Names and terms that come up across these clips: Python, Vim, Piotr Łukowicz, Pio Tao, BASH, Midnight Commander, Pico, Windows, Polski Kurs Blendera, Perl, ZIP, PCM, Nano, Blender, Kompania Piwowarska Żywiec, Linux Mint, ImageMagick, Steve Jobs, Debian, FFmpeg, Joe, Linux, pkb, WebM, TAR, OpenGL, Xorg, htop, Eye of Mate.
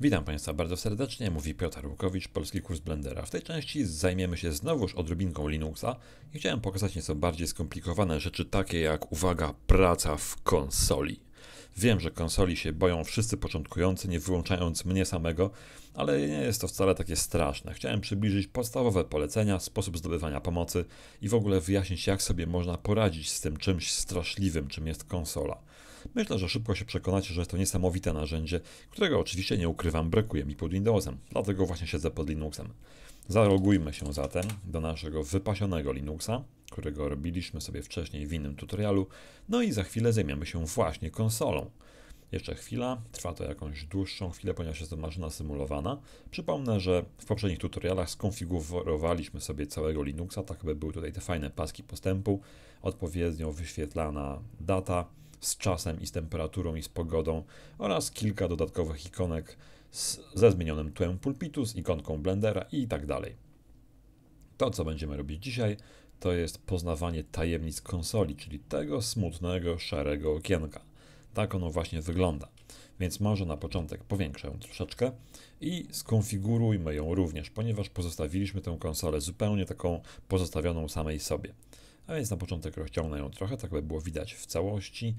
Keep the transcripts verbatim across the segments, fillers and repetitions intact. Witam Państwa bardzo serdecznie, mówi Piotr Łukowicz, Polski Kurs Blendera. W tej części zajmiemy się znowuż odrobinką Linuxa i chciałem pokazać nieco bardziej skomplikowane rzeczy, takie jak, uwaga, praca w konsoli. Wiem, że konsoli się boją wszyscy początkujący, nie wyłączając mnie samego, ale nie jest to wcale takie straszne. Chciałem przybliżyć podstawowe polecenia, sposób zdobywania pomocy i w ogóle wyjaśnić, jak sobie można poradzić z tym czymś straszliwym, czym jest konsola. Myślę, że szybko się przekonacie, że jest to niesamowite narzędzie, którego oczywiście nie ukrywam, brakuje mi pod Windowsem, dlatego właśnie siedzę pod Linuxem. Zalogujmy się zatem do naszego wypasionego Linuxa, którego robiliśmy sobie wcześniej w innym tutorialu, no i za chwilę zajmiemy się właśnie konsolą. Jeszcze chwila, trwa to jakąś dłuższą chwilę, ponieważ jest to maszyna symulowana. Przypomnę, że w poprzednich tutorialach skonfigurowaliśmy sobie całego Linuxa, tak by były tutaj te fajne paski postępu, odpowiednio wyświetlana data, z czasem i z temperaturą i z pogodą oraz kilka dodatkowych ikonek z, ze zmienionym tłem pulpitu, z ikonką blendera i tak dalej. To, co będziemy robić dzisiaj, to jest poznawanie tajemnic konsoli, czyli tego smutnego, szarego okienka. Tak ono właśnie wygląda. Więc może na początek powiększę ją troszeczkę i skonfigurujmy ją również, ponieważ pozostawiliśmy tę konsolę zupełnie taką pozostawioną samej sobie. A więc na początek rozciągnę ją trochę, tak by było widać w całości.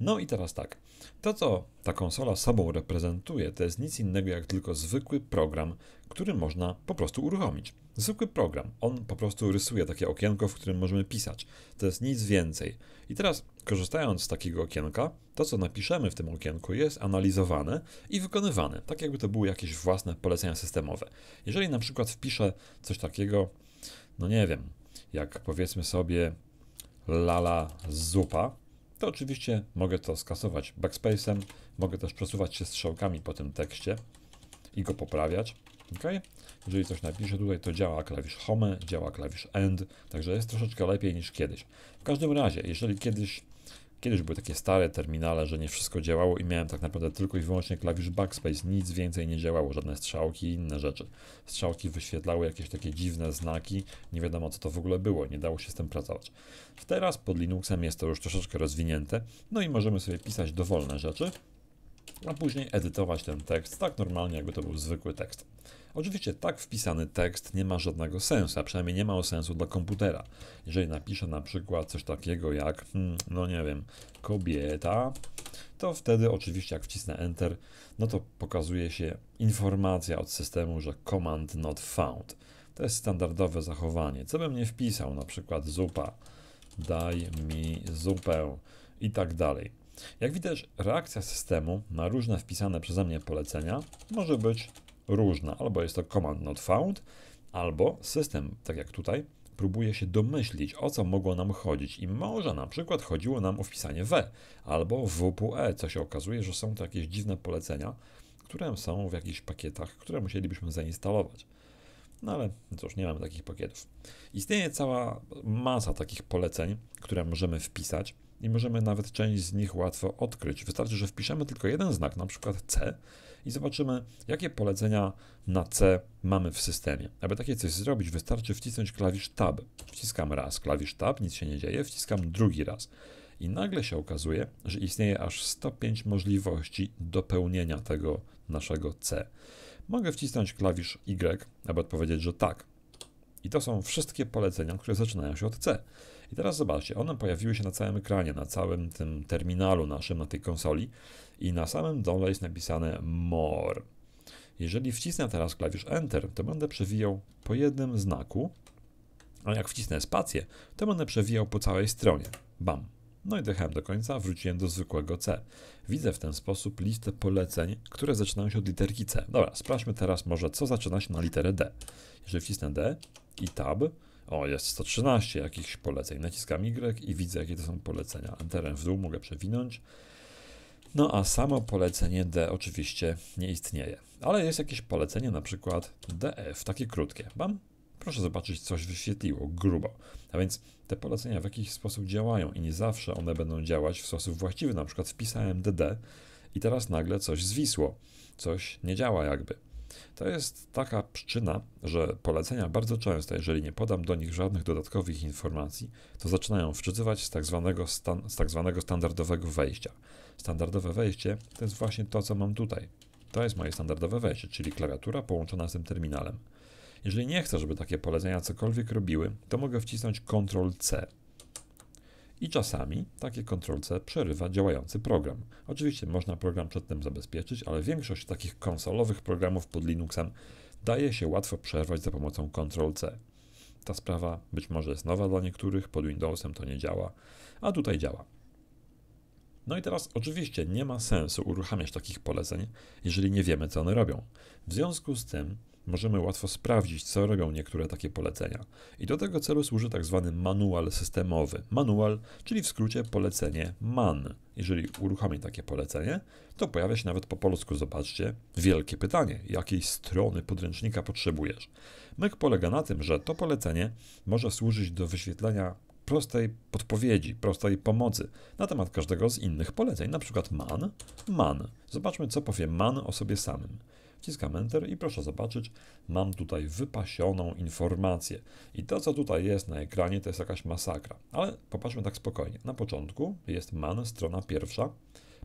No i teraz tak, to co ta konsola sobą reprezentuje, to jest nic innego jak tylko zwykły program, który można po prostu uruchomić. Zwykły program, on po prostu rysuje takie okienko, w którym możemy pisać. To jest nic więcej. I teraz, korzystając z takiego okienka, to co napiszemy w tym okienku jest analizowane i wykonywane, tak jakby to były jakieś własne polecenia systemowe. Jeżeli na przykład wpiszę coś takiego, no nie wiem, jak powiedzmy sobie lala zupa, to oczywiście mogę to skasować backspace'em, mogę też przesuwać się strzałkami po tym tekście i go poprawiać. Okay? Jeżeli coś napiszę tutaj, to działa klawisz home, działa klawisz end, także jest troszeczkę lepiej niż kiedyś. W każdym razie, jeżeli kiedyś, kiedyś były takie stare terminale, że nie wszystko działało i miałem tak naprawdę tylko i wyłącznie klawisz backspace, nic więcej nie działało, żadne strzałki i inne rzeczy. Strzałki wyświetlały jakieś takie dziwne znaki, nie wiadomo co to w ogóle było, nie dało się z tym pracować. Teraz pod Linuxem jest to już troszeczkę rozwinięte, no i możemy sobie pisać dowolne rzeczy, a później edytować ten tekst tak normalnie, jakby to był zwykły tekst. Oczywiście tak wpisany tekst nie ma żadnego sensu, a przynajmniej nie ma sensu dla komputera. Jeżeli napiszę na przykład coś takiego jak, hmm, no nie wiem, kobieta, to wtedy oczywiście jak wcisnę Enter, no to pokazuje się informacja od systemu, że command not found. To jest standardowe zachowanie. Co bym nie wpisał, na przykład zupa, daj mi zupę i tak dalej. Jak widać, reakcja systemu na różne wpisane przeze mnie polecenia może być różna. Albo jest to command not found, albo system, tak jak tutaj, próbuje się domyślić, o co mogło nam chodzić. I może na przykład chodziło nam o wpisanie W albo W P E, co się okazuje, że są to jakieś dziwne polecenia, które są w jakichś pakietach, które musielibyśmy zainstalować. No ale cóż, nie mamy takich pakietów. Istnieje cała masa takich poleceń, które możemy wpisać. I możemy nawet część z nich łatwo odkryć. Wystarczy, że wpiszemy tylko jeden znak, na przykład C, i zobaczymy, jakie polecenia na C mamy w systemie. Aby takie coś zrobić, wystarczy wcisnąć klawisz Tab. Wciskam raz klawisz Tab, nic się nie dzieje, wciskam drugi raz. I nagle się okazuje, że istnieje aż sto pięć możliwości dopełnienia tego naszego C. Mogę wcisnąć klawisz Y, aby odpowiedzieć, że tak. I to są wszystkie polecenia, które zaczynają się od C. I teraz zobaczcie, one pojawiły się na całym ekranie, na całym tym terminalu naszym, na tej konsoli i na samym dole jest napisane more. Jeżeli wcisnę teraz klawisz Enter, to będę przewijał po jednym znaku, a jak wcisnę spację, to będę przewijał po całej stronie. Bam! No i dojechałem do końca, wróciłem do zwykłego C. Widzę w ten sposób listę poleceń, które zaczynają się od literki C. Dobra, sprawdźmy teraz może, co zaczyna się na literę D. Jeżeli wcisnę D i Tab, o, jest sto trzynaście jakichś poleceń. Naciskam Y i widzę, jakie to są polecenia. Enterem w dół mogę przewinąć. No a samo polecenie D oczywiście nie istnieje. Ale jest jakieś polecenie, na przykład D F, takie krótkie. Mam? Proszę zobaczyć, coś wyświetliło, grubo. A więc te polecenia w jakiś sposób działają i nie zawsze one będą działać w sposób właściwy. Na przykład wpisałem D D i teraz nagle coś zwisło. Coś nie działa jakby. To jest taka przyczyna, że polecenia bardzo często, jeżeli nie podam do nich żadnych dodatkowych informacji, to zaczynają wczytywać z tak zwanego, stan, z tak zwanego standardowego wejścia. Standardowe wejście to jest właśnie to, co mam tutaj. To jest moje standardowe wejście, czyli klawiatura połączona z tym terminalem. Jeżeli nie chcę, żeby takie polecenia cokolwiek robiły, to mogę wcisnąć kontrol C. I czasami takie kontrol C przerywa działający program. Oczywiście można program przedtem zabezpieczyć, ale większość takich konsolowych programów pod Linuxem daje się łatwo przerwać za pomocą kontrol C. Ta sprawa być może jest nowa dla niektórych, pod Windowsem to nie działa, a tutaj działa. No i teraz oczywiście nie ma sensu uruchamiać takich poleceń, jeżeli nie wiemy, co one robią. W związku z tym możemy łatwo sprawdzić, co robią niektóre takie polecenia. I do tego celu służy tak zwany manual systemowy. Manual, czyli w skrócie polecenie man. Jeżeli uruchomię takie polecenie, to pojawia się nawet po polsku, zobaczcie, wielkie pytanie, jakiej strony podręcznika potrzebujesz. Myk polega na tym, że to polecenie może służyć do wyświetlenia prostej podpowiedzi, prostej pomocy na temat każdego z innych poleceń, na przykład man, man. Zobaczmy, co powie man o sobie samym. Wciskam Enter i proszę zobaczyć, mam tutaj wypasioną informację. I to, co tutaj jest na ekranie, to jest jakaś masakra. Ale popatrzmy tak spokojnie. Na początku jest man, strona pierwsza,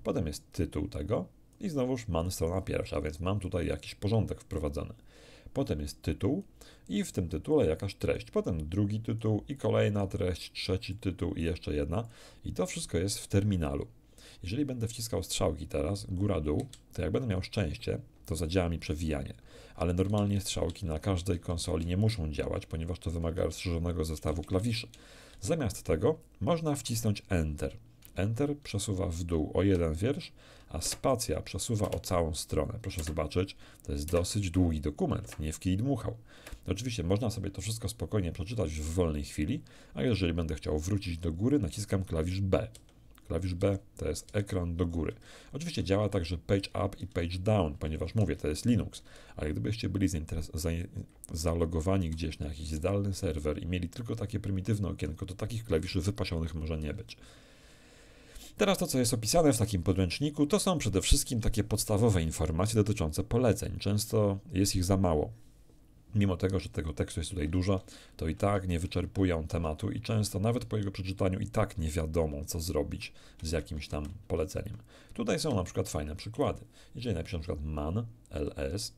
potem jest tytuł tego i znowuż man, strona pierwsza, więc mam tutaj jakiś porządek wprowadzony. Potem jest tytuł i w tym tytule jakaś treść. Potem drugi tytuł i kolejna treść, trzeci tytuł i jeszcze jedna. I to wszystko jest w terminalu. Jeżeli będę wciskał strzałki teraz, góra-dół, to jak będę miał szczęście, to zadziała mi przewijanie. Ale normalnie strzałki na każdej konsoli nie muszą działać, ponieważ to wymaga rozszerzonego zestawu klawiszy. Zamiast tego można wcisnąć Enter. Enter przesuwa w dół o jeden wiersz, a spacja przesuwa o całą stronę. Proszę zobaczyć, to jest dosyć długi dokument, nie w kij dmuchał. Oczywiście można sobie to wszystko spokojnie przeczytać w wolnej chwili, a jeżeli będę chciał wrócić do góry, naciskam klawisz B. Klawisz B to jest ekran do góry. Oczywiście działa także page up i page down, ponieważ mówię, to jest Linux, ale gdybyście byli zalogowani gdzieś na jakiś zdalny serwer i mieli tylko takie prymitywne okienko, to takich klawiszy wypasionych może nie być. Teraz to, co jest opisane w takim podręczniku, to są przede wszystkim takie podstawowe informacje dotyczące poleceń. Często jest ich za mało. Mimo tego, że tego tekstu jest tutaj dużo, to i tak nie wyczerpuje on tematu i często nawet po jego przeczytaniu i tak nie wiadomo, co zrobić z jakimś tam poleceniem. Tutaj są na przykład fajne przykłady. Jeżeli napiszę na przykład man ls,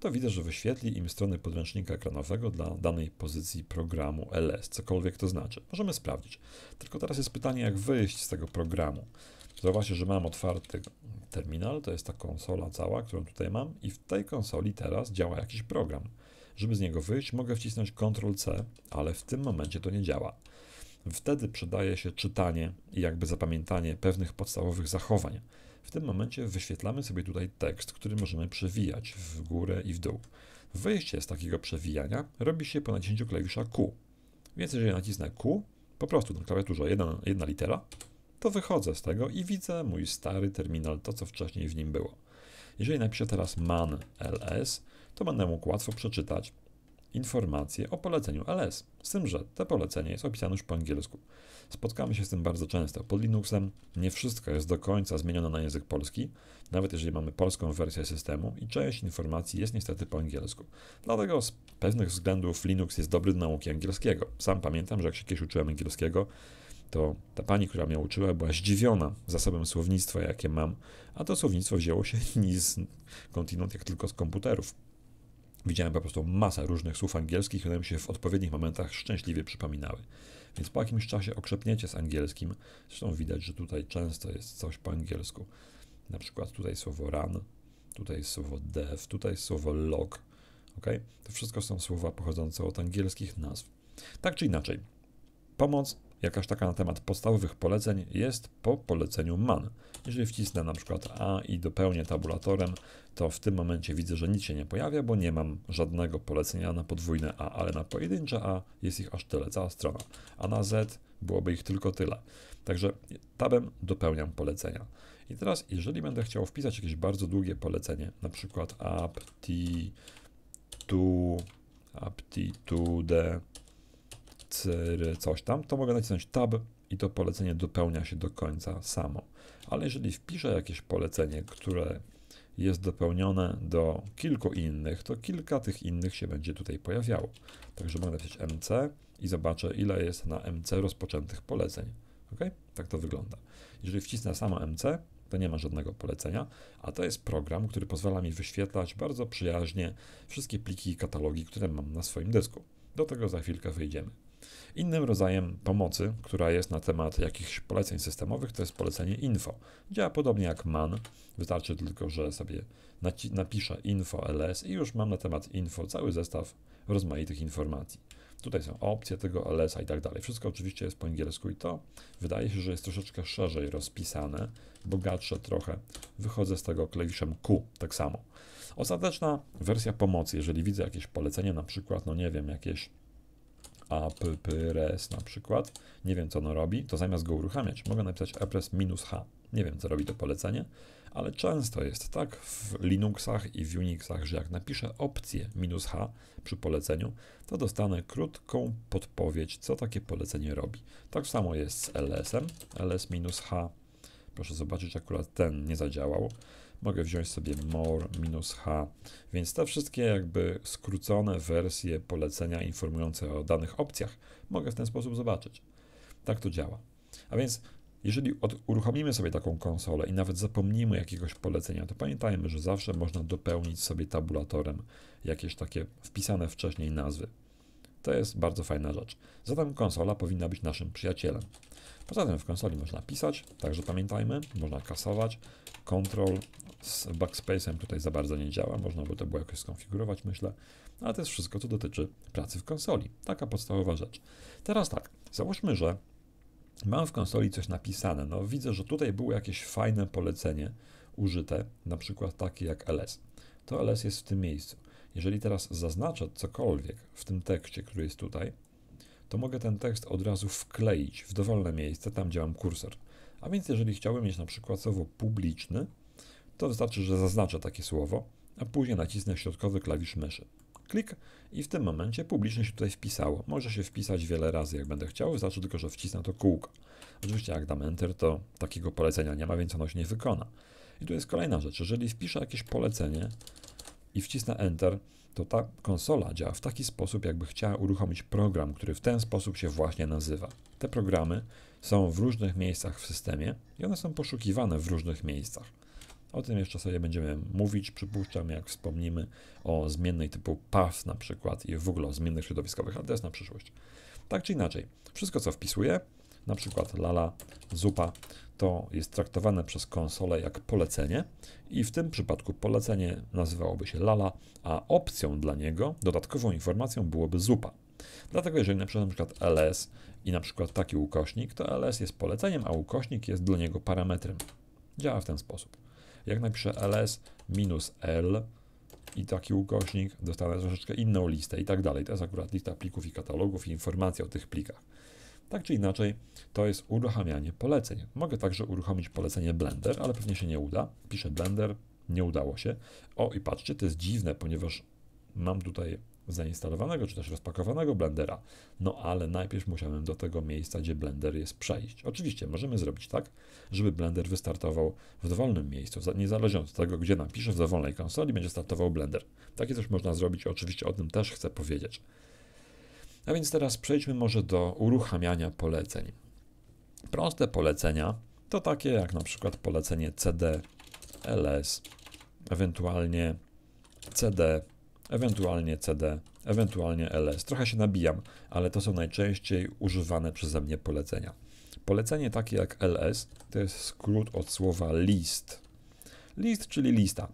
to widzę, że wyświetli im strony podręcznika ekranowego dla danej pozycji programu ls, cokolwiek to znaczy. Możemy sprawdzić. Tylko teraz jest pytanie, jak wyjść z tego programu. Zobaczcie, że mam otwarty terminal, to jest ta konsola cała, którą tutaj mam i w tej konsoli teraz działa jakiś program. Żeby z niego wyjść, mogę wcisnąć kontrol C, ale w tym momencie to nie działa. Wtedy przydaje się czytanie i jakby zapamiętanie pewnych podstawowych zachowań. W tym momencie wyświetlamy sobie tutaj tekst, który możemy przewijać w górę i w dół. Wyjście z takiego przewijania robi się po naciśnięciu klawisza Q. Więc jeżeli nacisnę Q, po prostu na klawiaturze jedna, jedna litera, to wychodzę z tego i widzę mój stary terminal, to co wcześniej w nim było. Jeżeli napiszę teraz man ls, to będę mógł łatwo przeczytać informację o poleceniu ls. Z tym, że to polecenie jest opisane już po angielsku. Spotkamy się z tym bardzo często. Pod Linuxem nie wszystko jest do końca zmienione na język polski, nawet jeżeli mamy polską wersję systemu i część informacji jest niestety po angielsku. Dlatego z pewnych względów Linux jest dobry do nauki angielskiego. Sam pamiętam, że jak się kiedyś uczyłem angielskiego, to ta pani, która mnie uczyła, była zdziwiona zasobem słownictwa, jakie mam, a to słownictwo wzięło się nie z kontynent, jak tylko z komputerów. Widziałem po prostu masę różnych słów angielskich, one mi się w odpowiednich momentach szczęśliwie przypominały. Więc po jakimś czasie okrzepniecie z angielskim, zresztą widać, że tutaj często jest coś po angielsku. Na przykład tutaj słowo run, tutaj jest słowo dev, tutaj jest słowo log. Okay? To wszystko są słowa pochodzące od angielskich nazw. Tak czy inaczej, pomoc jakaś taka na temat podstawowych poleceń jest po poleceniu man. Jeżeli wcisnę na przykład A i dopełnię tabulatorem, to w tym momencie widzę, że nic się nie pojawia, bo nie mam żadnego polecenia na podwójne A, ale na pojedyncze A jest ich aż tyle, cała strona. A na Z byłoby ich tylko tyle. Także tabem dopełniam polecenia. I teraz, jeżeli będę chciał wpisać jakieś bardzo długie polecenie, na przykład apti, tu, aptitude, coś tam, to mogę nacisnąć Tab i to polecenie dopełnia się do końca samo. Ale jeżeli wpiszę jakieś polecenie, które jest dopełnione do kilku innych, to kilka tych innych się będzie tutaj pojawiało. Także mogę napisać M C i zobaczę, ile jest na M C rozpoczętych poleceń. Ok? Tak to wygląda. Jeżeli wcisnę samo M C, to nie ma żadnego polecenia, a to jest program, który pozwala mi wyświetlać bardzo przyjaźnie wszystkie pliki i katalogi, które mam na swoim dysku. Do tego za chwilkę wyjdziemy. Innym rodzajem pomocy, która jest na temat jakichś poleceń systemowych, to jest polecenie info. Działa podobnie jak man, wystarczy tylko, że sobie napiszę info ls i już mam na temat info cały zestaw rozmaitych informacji. Tutaj są opcje tego el es a i tak dalej. Wszystko oczywiście jest po angielsku i to wydaje się, że jest troszeczkę szerzej rozpisane, bogatsze trochę. Wychodzę z tego klawiszem Q, tak samo. Ostateczna wersja pomocy, jeżeli widzę jakieś polecenie, na przykład, no nie wiem, jakieś app-res na przykład, nie wiem co ono robi, to zamiast go uruchamiać, mogę napisać app-res-h. Nie wiem co robi to polecenie, ale często jest tak w Linuxach i w Unixach, że jak napiszę opcję "-h" przy poleceniu, to dostanę krótką podpowiedź, co takie polecenie robi. Tak samo jest z el es em, ls-h, proszę zobaczyć, akurat ten nie zadziałał. Mogę wziąć sobie more-h, więc te wszystkie jakby skrócone wersje polecenia informujące o danych opcjach mogę w ten sposób zobaczyć. Tak to działa. A więc jeżeli od, uruchomimy sobie taką konsolę i nawet zapomnimy jakiegoś polecenia, to pamiętajmy, że zawsze można dopełnić sobie tabulatorem jakieś takie wpisane wcześniej nazwy. To jest bardzo fajna rzecz. Zatem konsola powinna być naszym przyjacielem. Poza tym w konsoli można pisać, także pamiętajmy, można kasować. Control z backspace'em tutaj za bardzo nie działa, można by to było jakoś skonfigurować, myślę. Ale to jest wszystko, co dotyczy pracy w konsoli. Taka podstawowa rzecz. Teraz tak, załóżmy, że mam w konsoli coś napisane. No widzę, że tutaj było jakieś fajne polecenie użyte, na przykład takie jak ls. To ls jest w tym miejscu. Jeżeli teraz zaznaczę cokolwiek w tym tekście, który jest tutaj, to mogę ten tekst od razu wkleić w dowolne miejsce, tam gdzie mam kursor. A więc jeżeli chciałbym mieć na przykład słowo publiczny, to wystarczy, że zaznaczę takie słowo, a później nacisnę środkowy klawisz myszy. Klik i w tym momencie publicznie się tutaj wpisało. Może się wpisać wiele razy, jak będę chciał, wystarczy tylko, że wcisnę to kółko. Oczywiście jak dam Enter, to takiego polecenia nie ma, więc ono się nie wykona. I tu jest kolejna rzecz. Jeżeli wpiszę jakieś polecenie i wcisnę Enter, to ta konsola działa w taki sposób, jakby chciała uruchomić program, który w ten sposób się właśnie nazywa. Te programy są w różnych miejscach w systemie i one są poszukiwane w różnych miejscach. O tym jeszcze sobie będziemy mówić, przypuszczam, jak wspomnimy o zmiennej typu path na przykład i w ogóle o zmiennych środowiskowych, ale to jest na przyszłość. Tak czy inaczej, wszystko co wpisuję, na przykład lala, zupa, to jest traktowane przez konsolę jak polecenie i w tym przypadku polecenie nazywałoby się lala, a opcją dla niego, dodatkową informacją byłoby zupa. Dlatego jeżeli na przykład ls i na przykład taki ukośnik, to ls jest poleceniem, a ukośnik jest dla niego parametrem. Działa w ten sposób. Jak napiszę ls minus l i taki ukośnik, dostanę troszeczkę inną listę i tak dalej. To jest akurat lista plików i katalogów i informacje o tych plikach. Tak czy inaczej, to jest uruchamianie poleceń. Mogę także uruchomić polecenie Blender, ale pewnie się nie uda. Piszę Blender, nie udało się. O i patrzcie, to jest dziwne, ponieważ mam tutaj zainstalowanego czy też rozpakowanego Blendera. No ale najpierw musiałem do tego miejsca, gdzie Blender jest, przejść. Oczywiście możemy zrobić tak, żeby Blender wystartował w dowolnym miejscu, niezależnie od tego, gdzie napiszę, w dowolnej konsoli będzie startował Blender. Takie coś można zrobić, oczywiście o tym też chcę powiedzieć. A więc teraz przejdźmy może do uruchamiania poleceń. Proste polecenia to takie jak na przykład polecenie cd, ls, ewentualnie cd, ewentualnie cd, ewentualnie ls. Trochę się nabijam, ale to są najczęściej używane przeze mnie polecenia. Polecenie takie jak ls to jest skrót od słowa list. List, czyli lista.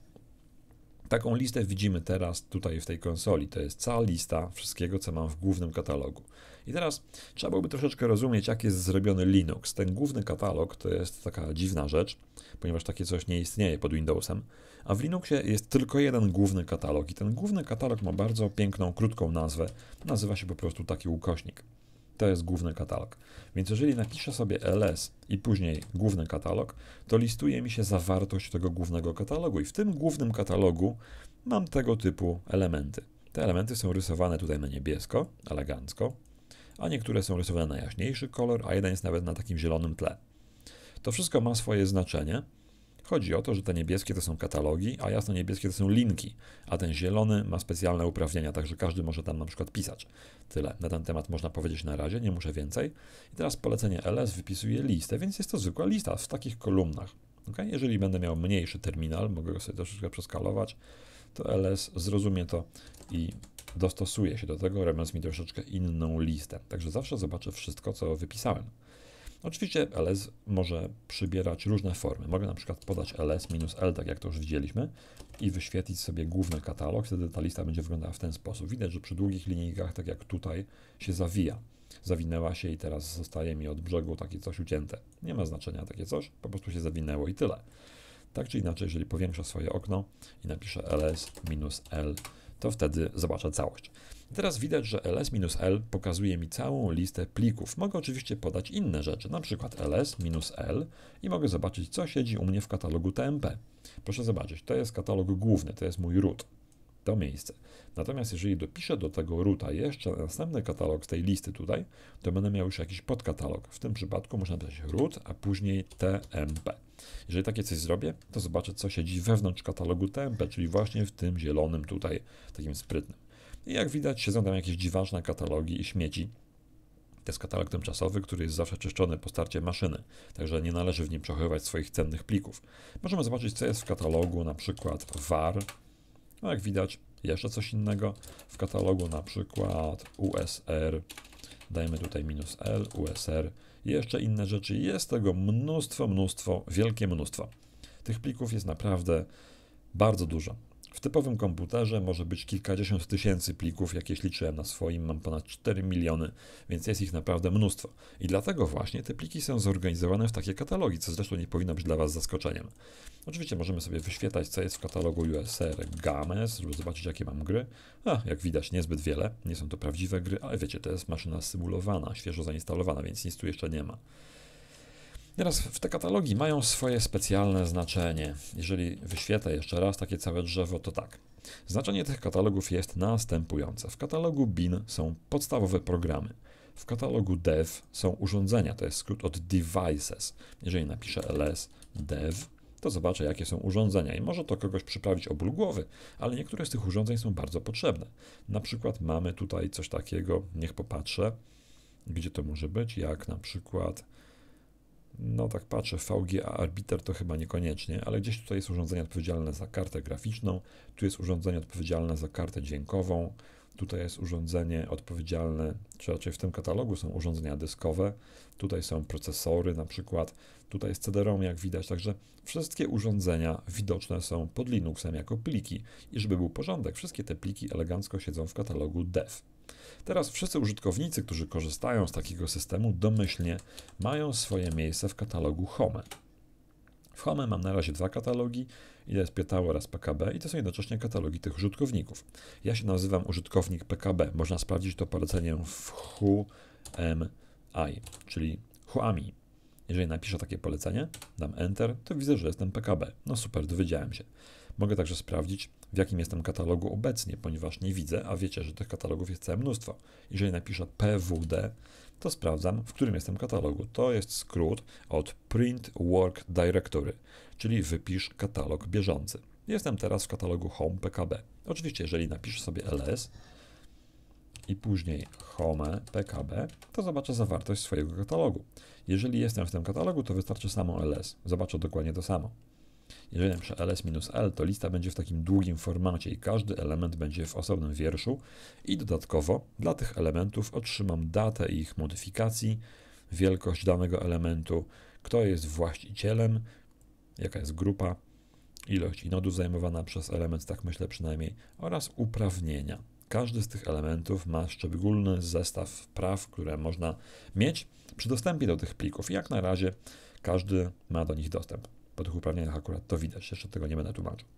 Taką listę widzimy teraz tutaj w tej konsoli. To jest cała lista wszystkiego, co mam w głównym katalogu. I teraz trzeba byłoby troszeczkę rozumieć, jak jest zrobiony Linux. Ten główny katalog to jest taka dziwna rzecz, ponieważ takie coś nie istnieje pod Windowsem, a w Linuxie jest tylko jeden główny katalog. I ten główny katalog ma bardzo piękną, krótką nazwę. Nazywa się po prostu taki ukośnik. To jest główny katalog. Więc jeżeli napiszę sobie ls i później główny katalog, to listuje mi się zawartość tego głównego katalogu. I w tym głównym katalogu mam tego typu elementy. Te elementy są rysowane tutaj na niebiesko, elegancko, a niektóre są rysowane na jaśniejszy kolor, a jeden jest nawet na takim zielonym tle. To wszystko ma swoje znaczenie. Chodzi o to, że te niebieskie to są katalogi, a jasno-niebieskie to są linki, a ten zielony ma specjalne uprawnienia, także każdy może tam na przykład pisać. Tyle na ten temat można powiedzieć na razie, nie muszę więcej. I teraz polecenie ls wypisuje listę, więc jest to zwykła lista w takich kolumnach. Ok? Jeżeli będę miał mniejszy terminal, mogę go sobie troszeczkę przeskalować, to L S zrozumie to i dostosuje się do tego, robiąc mi troszeczkę inną listę. Także zawsze zobaczę wszystko, co wypisałem. Oczywiście L S może przybierać różne formy. Mogę na przykład podać L S minus L, tak jak to już widzieliśmy, i wyświetlić sobie główny katalog. Wtedy ta lista będzie wyglądała w ten sposób. Widać, że przy długich linijkach, tak jak tutaj, się zawija. Zawinęła się i teraz zostaje mi od brzegu takie coś ucięte. Nie ma znaczenia takie coś, po prostu się zawinęło i tyle. Tak czy inaczej, jeżeli powiększę swoje okno i napiszę L S minus L, to wtedy zobaczę całość. Teraz widać, że L S minus L pokazuje mi całą listę plików. Mogę oczywiście podać inne rzeczy, na przykład L S minus L i mogę zobaczyć, co siedzi u mnie w katalogu T M P. Proszę zobaczyć, to jest katalog główny, to jest mój root, to miejsce. Natomiast jeżeli dopiszę do tego roota jeszcze następny katalog z tej listy tutaj, to będę miał już jakiś podkatalog. W tym przypadku można dać root, a później T M P. Jeżeli takie coś zrobię, to zobaczę, co siedzi wewnątrz katalogu T M P, czyli właśnie w tym zielonym tutaj, takim sprytnym. I jak widać, siedzą tam jakieś dziwaczne katalogi i śmieci. To jest katalog tymczasowy, który jest zawsze czyszczony po starcie maszyny, także nie należy w nim przechowywać swoich cennych plików. Możemy zobaczyć, co jest w katalogu, na przykład var. No jak widać, jeszcze coś innego. W katalogu na przykład U S R, dajmy tutaj minus L, U S R, jeszcze inne rzeczy. Jest tego mnóstwo, mnóstwo, wielkie mnóstwo. Tych plików jest naprawdę bardzo dużo. W typowym komputerze może być kilkadziesiąt tysięcy plików, jakieś liczyłem na swoim, mam ponad cztery miliony, więc jest ich naprawdę mnóstwo. I dlatego właśnie te pliki są zorganizowane w takie katalogi, co zresztą nie powinno być dla Was zaskoczeniem. Oczywiście możemy sobie wyświetlać, co jest w katalogu U S R Games, żeby zobaczyć, jakie mam gry. A, jak widać, niezbyt wiele, nie są to prawdziwe gry, ale wiecie, to jest maszyna symulowana, świeżo zainstalowana, więc nic tu jeszcze nie ma. Teraz w te katalogi mają swoje specjalne znaczenie. Jeżeli wyświetlę jeszcze raz takie całe drzewo, to tak. Znaczenie tych katalogów jest następujące. W katalogu bin są podstawowe programy. W katalogu dev są urządzenia, to jest skrót od devices. Jeżeli napiszę ls dev, to zobaczę, jakie są urządzenia i może to kogoś przyprawić o ból głowy, ale niektóre z tych urządzeń są bardzo potrzebne. Na przykład mamy tutaj coś takiego, niech popatrzę, gdzie to może być, jak na przykład... No tak patrzę, V G A Arbiter to chyba niekoniecznie, ale gdzieś tutaj jest urządzenie odpowiedzialne za kartę graficzną, tu jest urządzenie odpowiedzialne za kartę dźwiękową, tutaj jest urządzenie odpowiedzialne, czy raczej w tym katalogu są urządzenia dyskowe, tutaj są procesory na przykład, tutaj jest C D ROM jak widać, także wszystkie urządzenia widoczne są pod Linuxem jako pliki i żeby był porządek, wszystkie te pliki elegancko siedzą w katalogu dev. Teraz wszyscy użytkownicy, którzy korzystają z takiego systemu, domyślnie mają swoje miejsce w katalogu Home. W Home mam na razie dwa katalogi, jest P T A O oraz P K B i to są jednocześnie katalogi tych użytkowników. Ja się nazywam użytkownik P K B, można sprawdzić to poleceniem w H U M I, czyli H U A M I. Jeżeli napiszę takie polecenie, dam Enter, to widzę, że jestem P K B. No super, dowiedziałem się. Mogę także sprawdzić, w jakim jestem katalogu obecnie, ponieważ nie widzę, a wiecie, że tych katalogów jest całe mnóstwo. Jeżeli napiszę P W D, to sprawdzam, w którym jestem katalogu. To jest skrót od Print Work Directory, czyli wypisz katalog bieżący. Jestem teraz w katalogu Home P K B. Oczywiście, jeżeli napiszę sobie L S i później Home P K B, to zobaczę zawartość swojego katalogu. Jeżeli jestem w tym katalogu, to wystarczy samo L S. Zobaczę dokładnie to samo. Jeżeli napiszę L S minus L, to lista będzie w takim długim formacie i każdy element będzie w osobnym wierszu i dodatkowo dla tych elementów otrzymam datę ich modyfikacji, wielkość danego elementu, kto jest właścicielem, jaka jest grupa, ilość nodu zajmowana przez element, tak myślę przynajmniej, oraz uprawnienia. Każdy z tych elementów ma szczególny zestaw praw, które można mieć przy dostępie do tych plików. Jak na razie każdy ma do nich dostęp. Po tych uprawnieniach akurat to widać, jeszcze tego nie będę tłumaczył.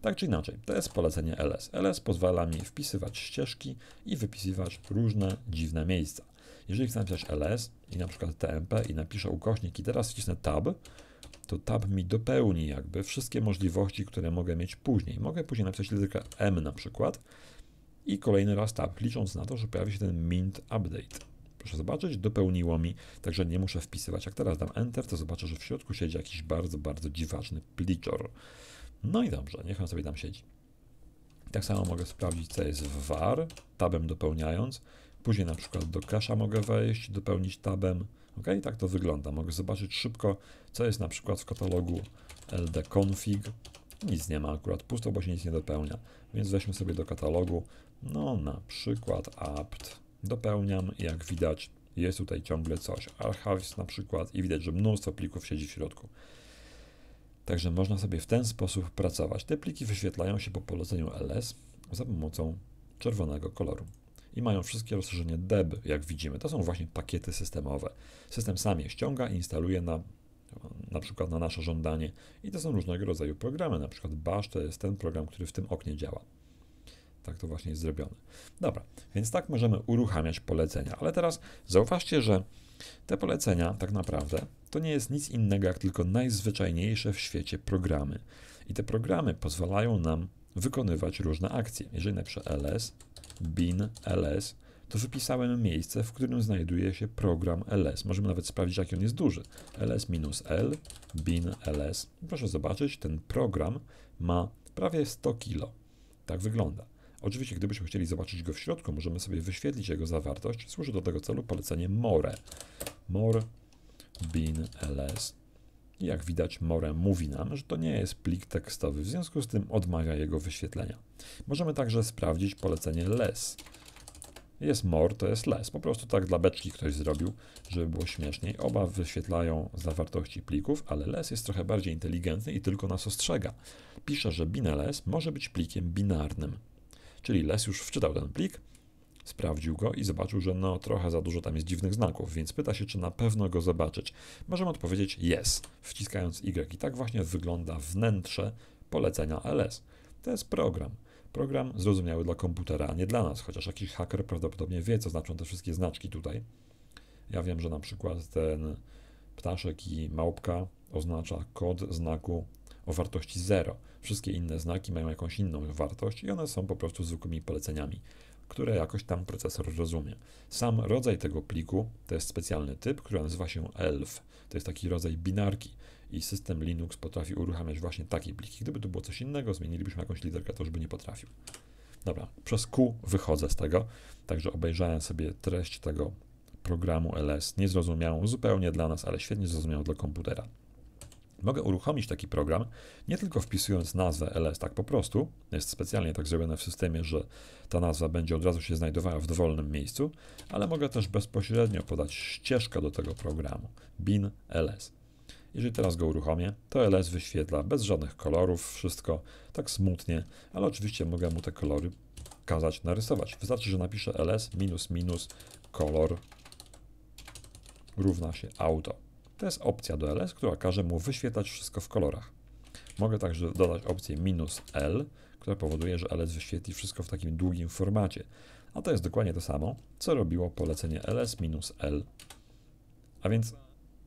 Tak czy inaczej, to jest polecenie L S. L S pozwala mi wpisywać ścieżki i wypisywać różne dziwne miejsca. Jeżeli chcę napisać L S i na przykład T M P i napiszę ukośnik i teraz wcisnę Tab, to Tab mi dopełni jakby wszystkie możliwości, które mogę mieć później. Mogę później napisać literkę M na przykład i kolejny raz Tab, licząc na to, że pojawi się ten Mint Update. Proszę zobaczyć, dopełniło mi, także nie muszę wpisywać. Jak teraz dam Enter, to zobaczę, że w środku siedzi jakiś bardzo, bardzo dziwaczny pliczor. No i dobrze, niech on sobie tam siedzi. Tak samo mogę sprawdzić, co jest w var, tabem dopełniając. Później na przykład do kasza mogę wejść, dopełnić tabem. Ok, tak to wygląda. Mogę zobaczyć szybko, co jest na przykład w katalogu ldconfig. Nic nie ma akurat, pusto, bo się nic nie dopełnia. Więc weźmy sobie do katalogu, no na przykład apt. Dopełniam i jak widać jest tutaj ciągle coś. Archives na przykład i widać, że mnóstwo plików siedzi w środku. Także można sobie w ten sposób pracować. Te pliki wyświetlają się po poleceniu L S za pomocą czerwonego koloru. I mają wszystkie rozszerzenie deb, jak widzimy. To są właśnie pakiety systemowe. System sam je ściąga i instaluje na, na przykład na nasze żądanie. I to są różnego rodzaju programy. Na przykład bash to jest ten program, który w tym oknie działa. Tak to właśnie jest zrobione. Dobra, więc tak możemy uruchamiać polecenia. Ale teraz zauważcie, że te polecenia tak naprawdę to nie jest nic innego, jak tylko najzwyczajniejsze w świecie programy. I te programy pozwalają nam wykonywać różne akcje. Jeżeli napiszę ls, bin ls, to wypisałem miejsce, w którym znajduje się program ls. Możemy nawet sprawdzić, jaki on jest duży. ls-l, bin ls. Proszę zobaczyć, ten program ma prawie sto kilo. Tak wygląda. Oczywiście, gdybyśmy chcieli zobaczyć go w środku, możemy sobie wyświetlić jego zawartość. Służy do tego celu polecenie more. More bin ls. I jak widać, more mówi nam, że to nie jest plik tekstowy, w związku z tym odmawia jego wyświetlenia. Możemy także sprawdzić polecenie less. Jest more, to jest less. Po prostu tak dla beczki ktoś zrobił, żeby było śmieszniej. Oba wyświetlają zawartości plików, ale less jest trochę bardziej inteligentny i tylko nas ostrzega. Pisze, że bin ls może być plikiem binarnym. Czyli les już wczytał ten plik, sprawdził go i zobaczył, że no trochę za dużo tam jest dziwnych znaków, więc pyta się, czy na pewno go zobaczyć. Możemy odpowiedzieć yes, wciskając Y. I tak właśnie wygląda wnętrze polecenia L S. To jest program. Program zrozumiały dla komputera, a nie dla nas, chociaż jakiś haker prawdopodobnie wie, co znaczą te wszystkie znaczki tutaj. Ja wiem, że na przykład ten ptaszek i małpka oznacza kod znaku o wartości zero. Wszystkie inne znaki mają jakąś inną wartość i one są po prostu zwykłymi poleceniami, które jakoś tam procesor rozumie. Sam rodzaj tego pliku to jest specjalny typ, który nazywa się E L F. To jest taki rodzaj binarki i system Linux potrafi uruchamiać właśnie takie pliki. Gdyby to było coś innego, zmienilibyśmy jakąś literkę, to już by nie potrafił. Dobra, przez Q wychodzę z tego, także obejrzałem sobie treść tego programu L S, niezrozumiałą zupełnie dla nas, ale świetnie zrozumiałą dla komputera. Mogę uruchomić taki program, nie tylko wpisując nazwę L S tak po prostu, jest specjalnie tak zrobione w systemie, że ta nazwa będzie od razu się znajdowała w dowolnym miejscu, ale mogę też bezpośrednio podać ścieżkę do tego programu, bin L S. Jeżeli teraz go uruchomię, to L S wyświetla bez żadnych kolorów, wszystko tak smutnie, ale oczywiście mogę mu te kolory kazać narysować. Wystarczy, że napiszę L S minus minus kolor równa się auto. To jest opcja do L S, która każe mu wyświetlać wszystko w kolorach. Mogę także dodać opcję minus L, która powoduje, że L S wyświetli wszystko w takim długim formacie. A to jest dokładnie to samo, co robiło polecenie L S minus L. A więc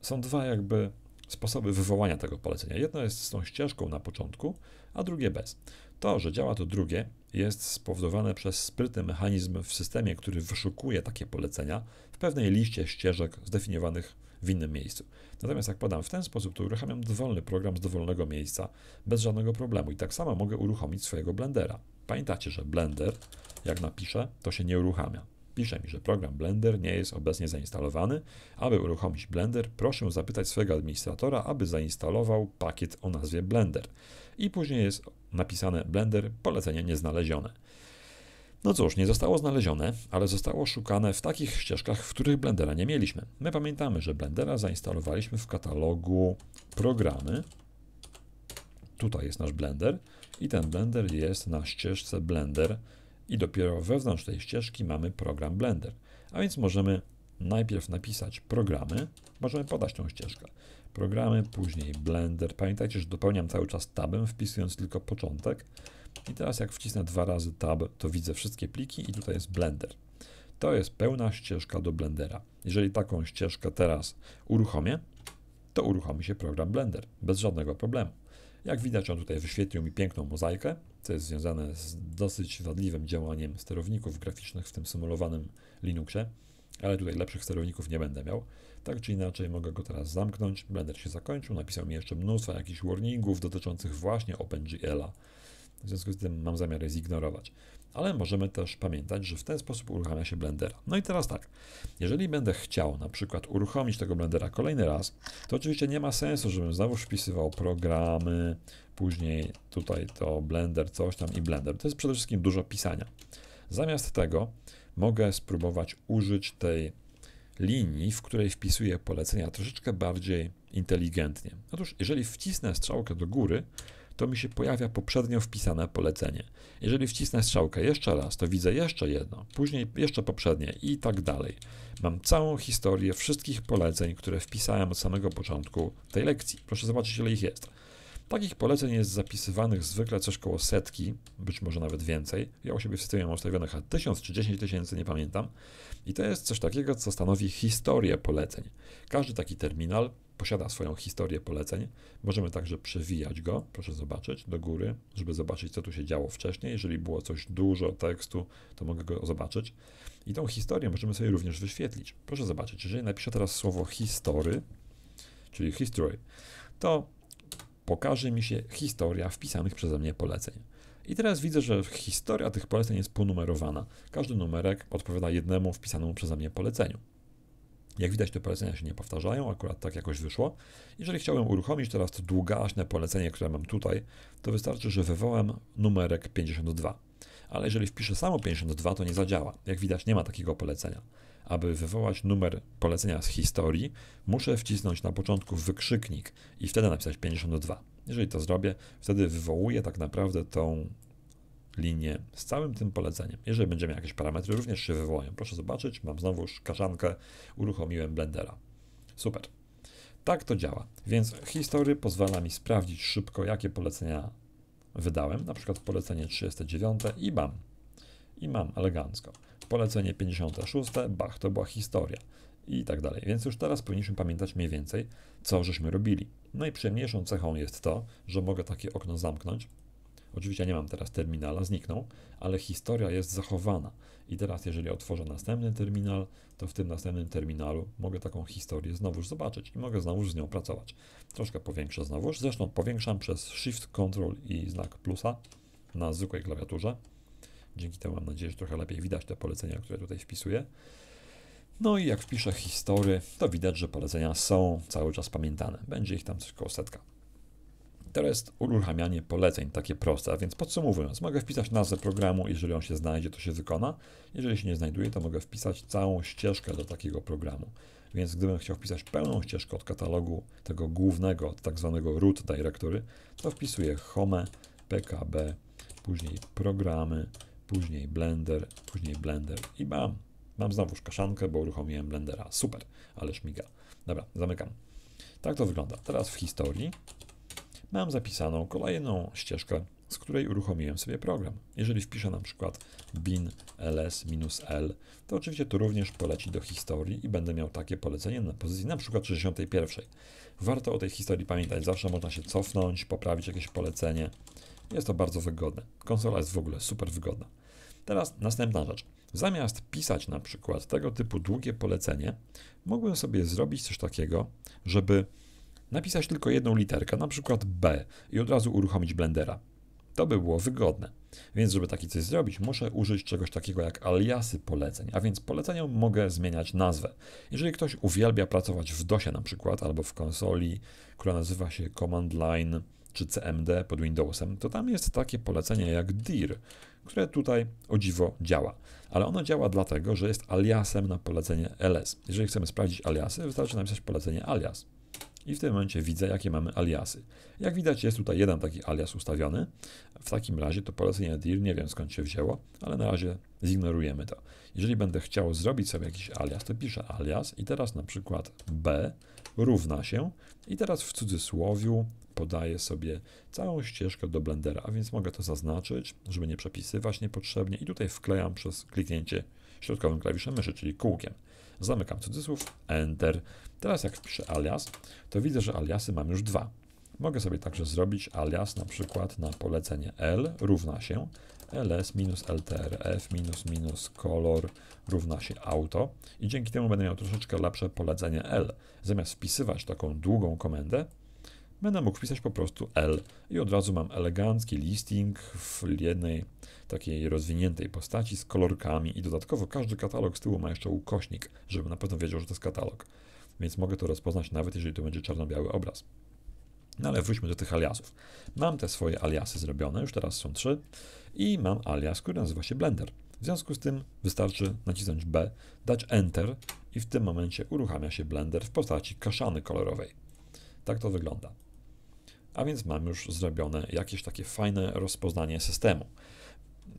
są dwa jakby sposoby wywołania tego polecenia. Jedno jest z tą ścieżką na początku, a drugie bez. To, że działa to drugie, jest spowodowane przez sprytny mechanizm w systemie, który wyszukuje takie polecenia w pewnej liście ścieżek zdefiniowanych w innym miejscu. Natomiast jak podam w ten sposób, to uruchamiam dowolny program z dowolnego miejsca bez żadnego problemu. I tak samo mogę uruchomić swojego Blendera. Pamiętacie, że Blender, jak napiszę, to się nie uruchamia. Pisze mi, że program Blender nie jest obecnie zainstalowany. Aby uruchomić Blender, proszę zapytać swojego administratora, aby zainstalował pakiet o nazwie Blender. I później jest napisane Blender, polecenie nieznalezione. No cóż, nie zostało znalezione, ale zostało szukane w takich ścieżkach, w których Blendera nie mieliśmy. My pamiętamy, że Blendera zainstalowaliśmy w katalogu programy. Tutaj jest nasz Blender i ten Blender jest na ścieżce Blender i dopiero wewnątrz tej ścieżki mamy program Blender. A więc możemy najpierw napisać programy, możemy podać tą ścieżkę. Programy, później Blender. Pamiętajcie, że dopełniam cały czas tabem, wpisując tylko początek. I teraz jak wcisnę dwa razy tab, to widzę wszystkie pliki i tutaj jest Blender. To jest pełna ścieżka do Blendera. Jeżeli taką ścieżkę teraz uruchomię, to uruchomi się program Blender bez żadnego problemu. Jak widać, on tutaj wyświetlił mi piękną mozaikę, co jest związane z dosyć wadliwym działaniem sterowników graficznych w tym symulowanym Linuxie, ale tutaj lepszych sterowników nie będę miał. Tak czy inaczej mogę go teraz zamknąć. Blender się zakończył, napisał mi jeszcze mnóstwo jakichś warningów dotyczących właśnie OpenGL-a. W związku z tym mam zamiar je zignorować. Ale możemy też pamiętać, że w ten sposób uruchamia się Blendera. No i teraz tak, jeżeli będę chciał na przykład uruchomić tego Blendera kolejny raz, to oczywiście nie ma sensu, żebym znowu wpisywał programy, później tutaj to Blender, coś tam i Blender. To jest przede wszystkim dużo pisania. Zamiast tego mogę spróbować użyć tej linii, w której wpisuję polecenia troszeczkę bardziej inteligentnie. Otóż jeżeli wcisnę strzałkę do góry, to mi się pojawia poprzednio wpisane polecenie. Jeżeli wcisnę strzałkę jeszcze raz, to widzę jeszcze jedno, później jeszcze poprzednie i tak dalej. Mam całą historię wszystkich poleceń, które wpisałem od samego początku tej lekcji. Proszę zobaczyć, ile ich jest. Takich poleceń jest zapisywanych zwykle coś koło setki, być może nawet więcej. Ja u siebie w systemie mam ustawionych tysiąc czy dziesięć tysięcy, nie pamiętam. I to jest coś takiego, co stanowi historię poleceń. Każdy taki terminal posiada swoją historię poleceń. Możemy także przewijać go, proszę zobaczyć, do góry, żeby zobaczyć, co tu się działo wcześniej. Jeżeli było coś dużo tekstu, to mogę go zobaczyć. I tą historię możemy sobie również wyświetlić. Proszę zobaczyć, jeżeli napiszę teraz słowo history, czyli history, to pokaże mi się historia wpisanych przeze mnie poleceń. I teraz widzę, że historia tych poleceń jest ponumerowana. Każdy numerek odpowiada jednemu wpisanemu przeze mnie poleceniu. Jak widać, te polecenia się nie powtarzają, akurat tak jakoś wyszło. Jeżeli chciałbym uruchomić teraz to długaśne polecenie, które mam tutaj, to wystarczy, że wywołam numerek pięćdziesiąt dwa. Ale jeżeli wpiszę samo pięćdziesiąt dwa, to nie zadziała. Jak widać, nie ma takiego polecenia. Aby wywołać numer polecenia z historii, muszę wcisnąć na początku wykrzyknik i wtedy napisać pięćdziesiąt dwa. Jeżeli to zrobię, wtedy wywołuję tak naprawdę tą linię z całym tym poleceniem. Jeżeli będziemy jakieś parametry, również się wywołają. Proszę zobaczyć, mam znowu kaszankę, uruchomiłem Blendera. Super. Tak to działa. Więc history pozwala mi sprawdzić szybko, jakie polecenia wydałem. Na przykład polecenie trzydzieści dziewięć i bam. I mam elegancko. Polecenie pięćdziesiąt sześć, bach, to była historia i tak dalej. Więc już teraz powinniśmy pamiętać mniej więcej, co żeśmy robili. Najprzyjemniejszą cechą jest to, że mogę takie okno zamknąć. Oczywiście nie mam teraz terminala, zniknął, ale historia jest zachowana. I teraz, jeżeli otworzę następny terminal, to w tym następnym terminalu mogę taką historię znowuż zobaczyć i mogę znowuż z nią pracować. Troszkę powiększę znowuż, zresztą powiększam przez Shift, Ctrl i znak plusa na zwykłej klawiaturze. Dzięki temu mam nadzieję, że trochę lepiej widać te polecenia, które tutaj wpisuję. No i jak wpiszę history, to widać, że polecenia są cały czas pamiętane. Będzie ich tam coś koło setka. To jest uruchamianie poleceń, takie proste. A więc podsumowując, mogę wpisać nazwę programu, jeżeli on się znajdzie, to się wykona. Jeżeli się nie znajduje, to mogę wpisać całą ścieżkę do takiego programu. Więc gdybym chciał wpisać pełną ścieżkę od katalogu tego głównego, od tak zwanego root directory, to wpisuję home, pkb, później programy, później Blender, później Blender i bam, mam znowuż kaszankę, bo uruchomiłem Blendera. Super, ale śmiga. Dobra, zamykam. Tak to wygląda. Teraz w historii mam zapisaną kolejną ścieżkę, z której uruchomiłem sobie program. Jeżeli wpiszę na przykład bin ls-l, to oczywiście to również poleci do historii i będę miał takie polecenie na pozycji na przykład sześćdziesiątej pierwszej. Warto o tej historii pamiętać, zawsze można się cofnąć, poprawić jakieś polecenie. Jest to bardzo wygodne. Konsola jest w ogóle super wygodna. Teraz następna rzecz. Zamiast pisać na przykład tego typu długie polecenie, mogłem sobie zrobić coś takiego, żeby napisać tylko jedną literkę, na przykład B i od razu uruchomić Blendera. To by było wygodne. Więc żeby taki coś zrobić, muszę użyć czegoś takiego jak aliasy poleceń, a więc poleceniom mogę zmieniać nazwę. Jeżeli ktoś uwielbia pracować w dosie na przykład, albo w konsoli, która nazywa się Command Line czy C M D pod Windowsem, to tam jest takie polecenie jak dir, które tutaj o dziwo działa. Ale ono działa dlatego, że jest aliasem na polecenie ls. Jeżeli chcemy sprawdzić aliasy, wystarczy napisać polecenie alias. I w tym momencie widzę, jakie mamy aliasy. Jak widać, jest tutaj jeden taki alias ustawiony. W takim razie to polecenie dir, nie wiem skąd się wzięło, ale na razie zignorujemy to. Jeżeli będę chciał zrobić sobie jakiś alias, to piszę alias i teraz na przykład b równa się i teraz w cudzysłowiu podaję sobie całą ścieżkę do Blendera, a więc mogę to zaznaczyć, żeby nie przepisywać niepotrzebnie i tutaj wklejam przez kliknięcie środkowym klawiszem myszy, czyli kółkiem. Zamykam cudzysłów, Enter. Teraz jak wpiszę alias, to widzę, że aliasy mam już dwa. Mogę sobie także zrobić alias na przykład na polecenie L równa się ls-ltrf-color równa się auto i dzięki temu będę miał troszeczkę lepsze polecenie L. Zamiast wpisywać taką długą komendę, będę mógł wpisać po prostu L i od razu mam elegancki listing w jednej takiej rozwiniętej postaci z kolorkami i dodatkowo każdy katalog z tyłu ma jeszcze ukośnik, żebym na pewno wiedział, że to jest katalog. Więc mogę to rozpoznać nawet jeżeli to będzie czarno-biały obraz. No ale wróćmy do tych aliasów. Mam te swoje aliasy zrobione, już teraz są trzy i mam alias, który nazywa się Blender. W związku z tym wystarczy nacisnąć B, dać Enter i w tym momencie uruchamia się Blender w postaci kaszany kolorowej. Tak to wygląda. A więc mam już zrobione jakieś takie fajne rozpoznanie systemu.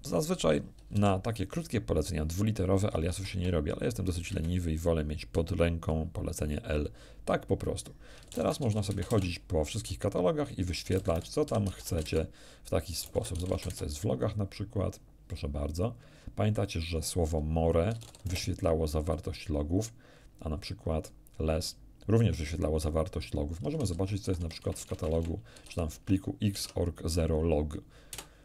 Zazwyczaj na takie krótkie polecenia dwuliterowe aliasów się nie robi, ale jestem dosyć leniwy i wolę mieć pod ręką polecenie L. Tak po prostu. Teraz można sobie chodzić po wszystkich katalogach i wyświetlać, co tam chcecie w taki sposób. Zobaczmy, co jest w logach na przykład. Proszę bardzo. Pamiętacie, że słowo more wyświetlało zawartość logów, a na przykład les również wyświetlało zawartość logów. Możemy zobaczyć, co jest na przykład w katalogu, czy tam w pliku x org zero log.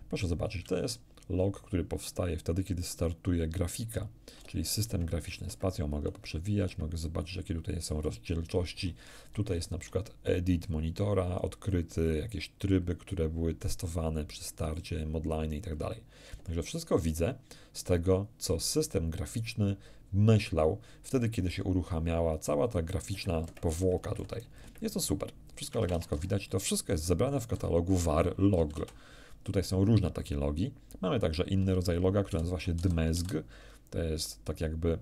Proszę zobaczyć, to jest log, który powstaje wtedy, kiedy startuje grafika, czyli system graficzny. Spacją mogę poprzewijać, mogę zobaczyć, jakie tutaj są rozdzielczości. Tutaj jest na przykład edit monitora odkryty, jakieś tryby, które były testowane przy starcie, modliny i tak dalej. Także wszystko widzę z tego, co system graficzny myślał wtedy, kiedy się uruchamiała cała ta graficzna powłoka tutaj. Jest to super, wszystko elegancko widać. To wszystko jest zebrane w katalogu var log. Tutaj są różne takie logi. Mamy także inny rodzaj loga, który nazywa się dmesg. To jest tak jakby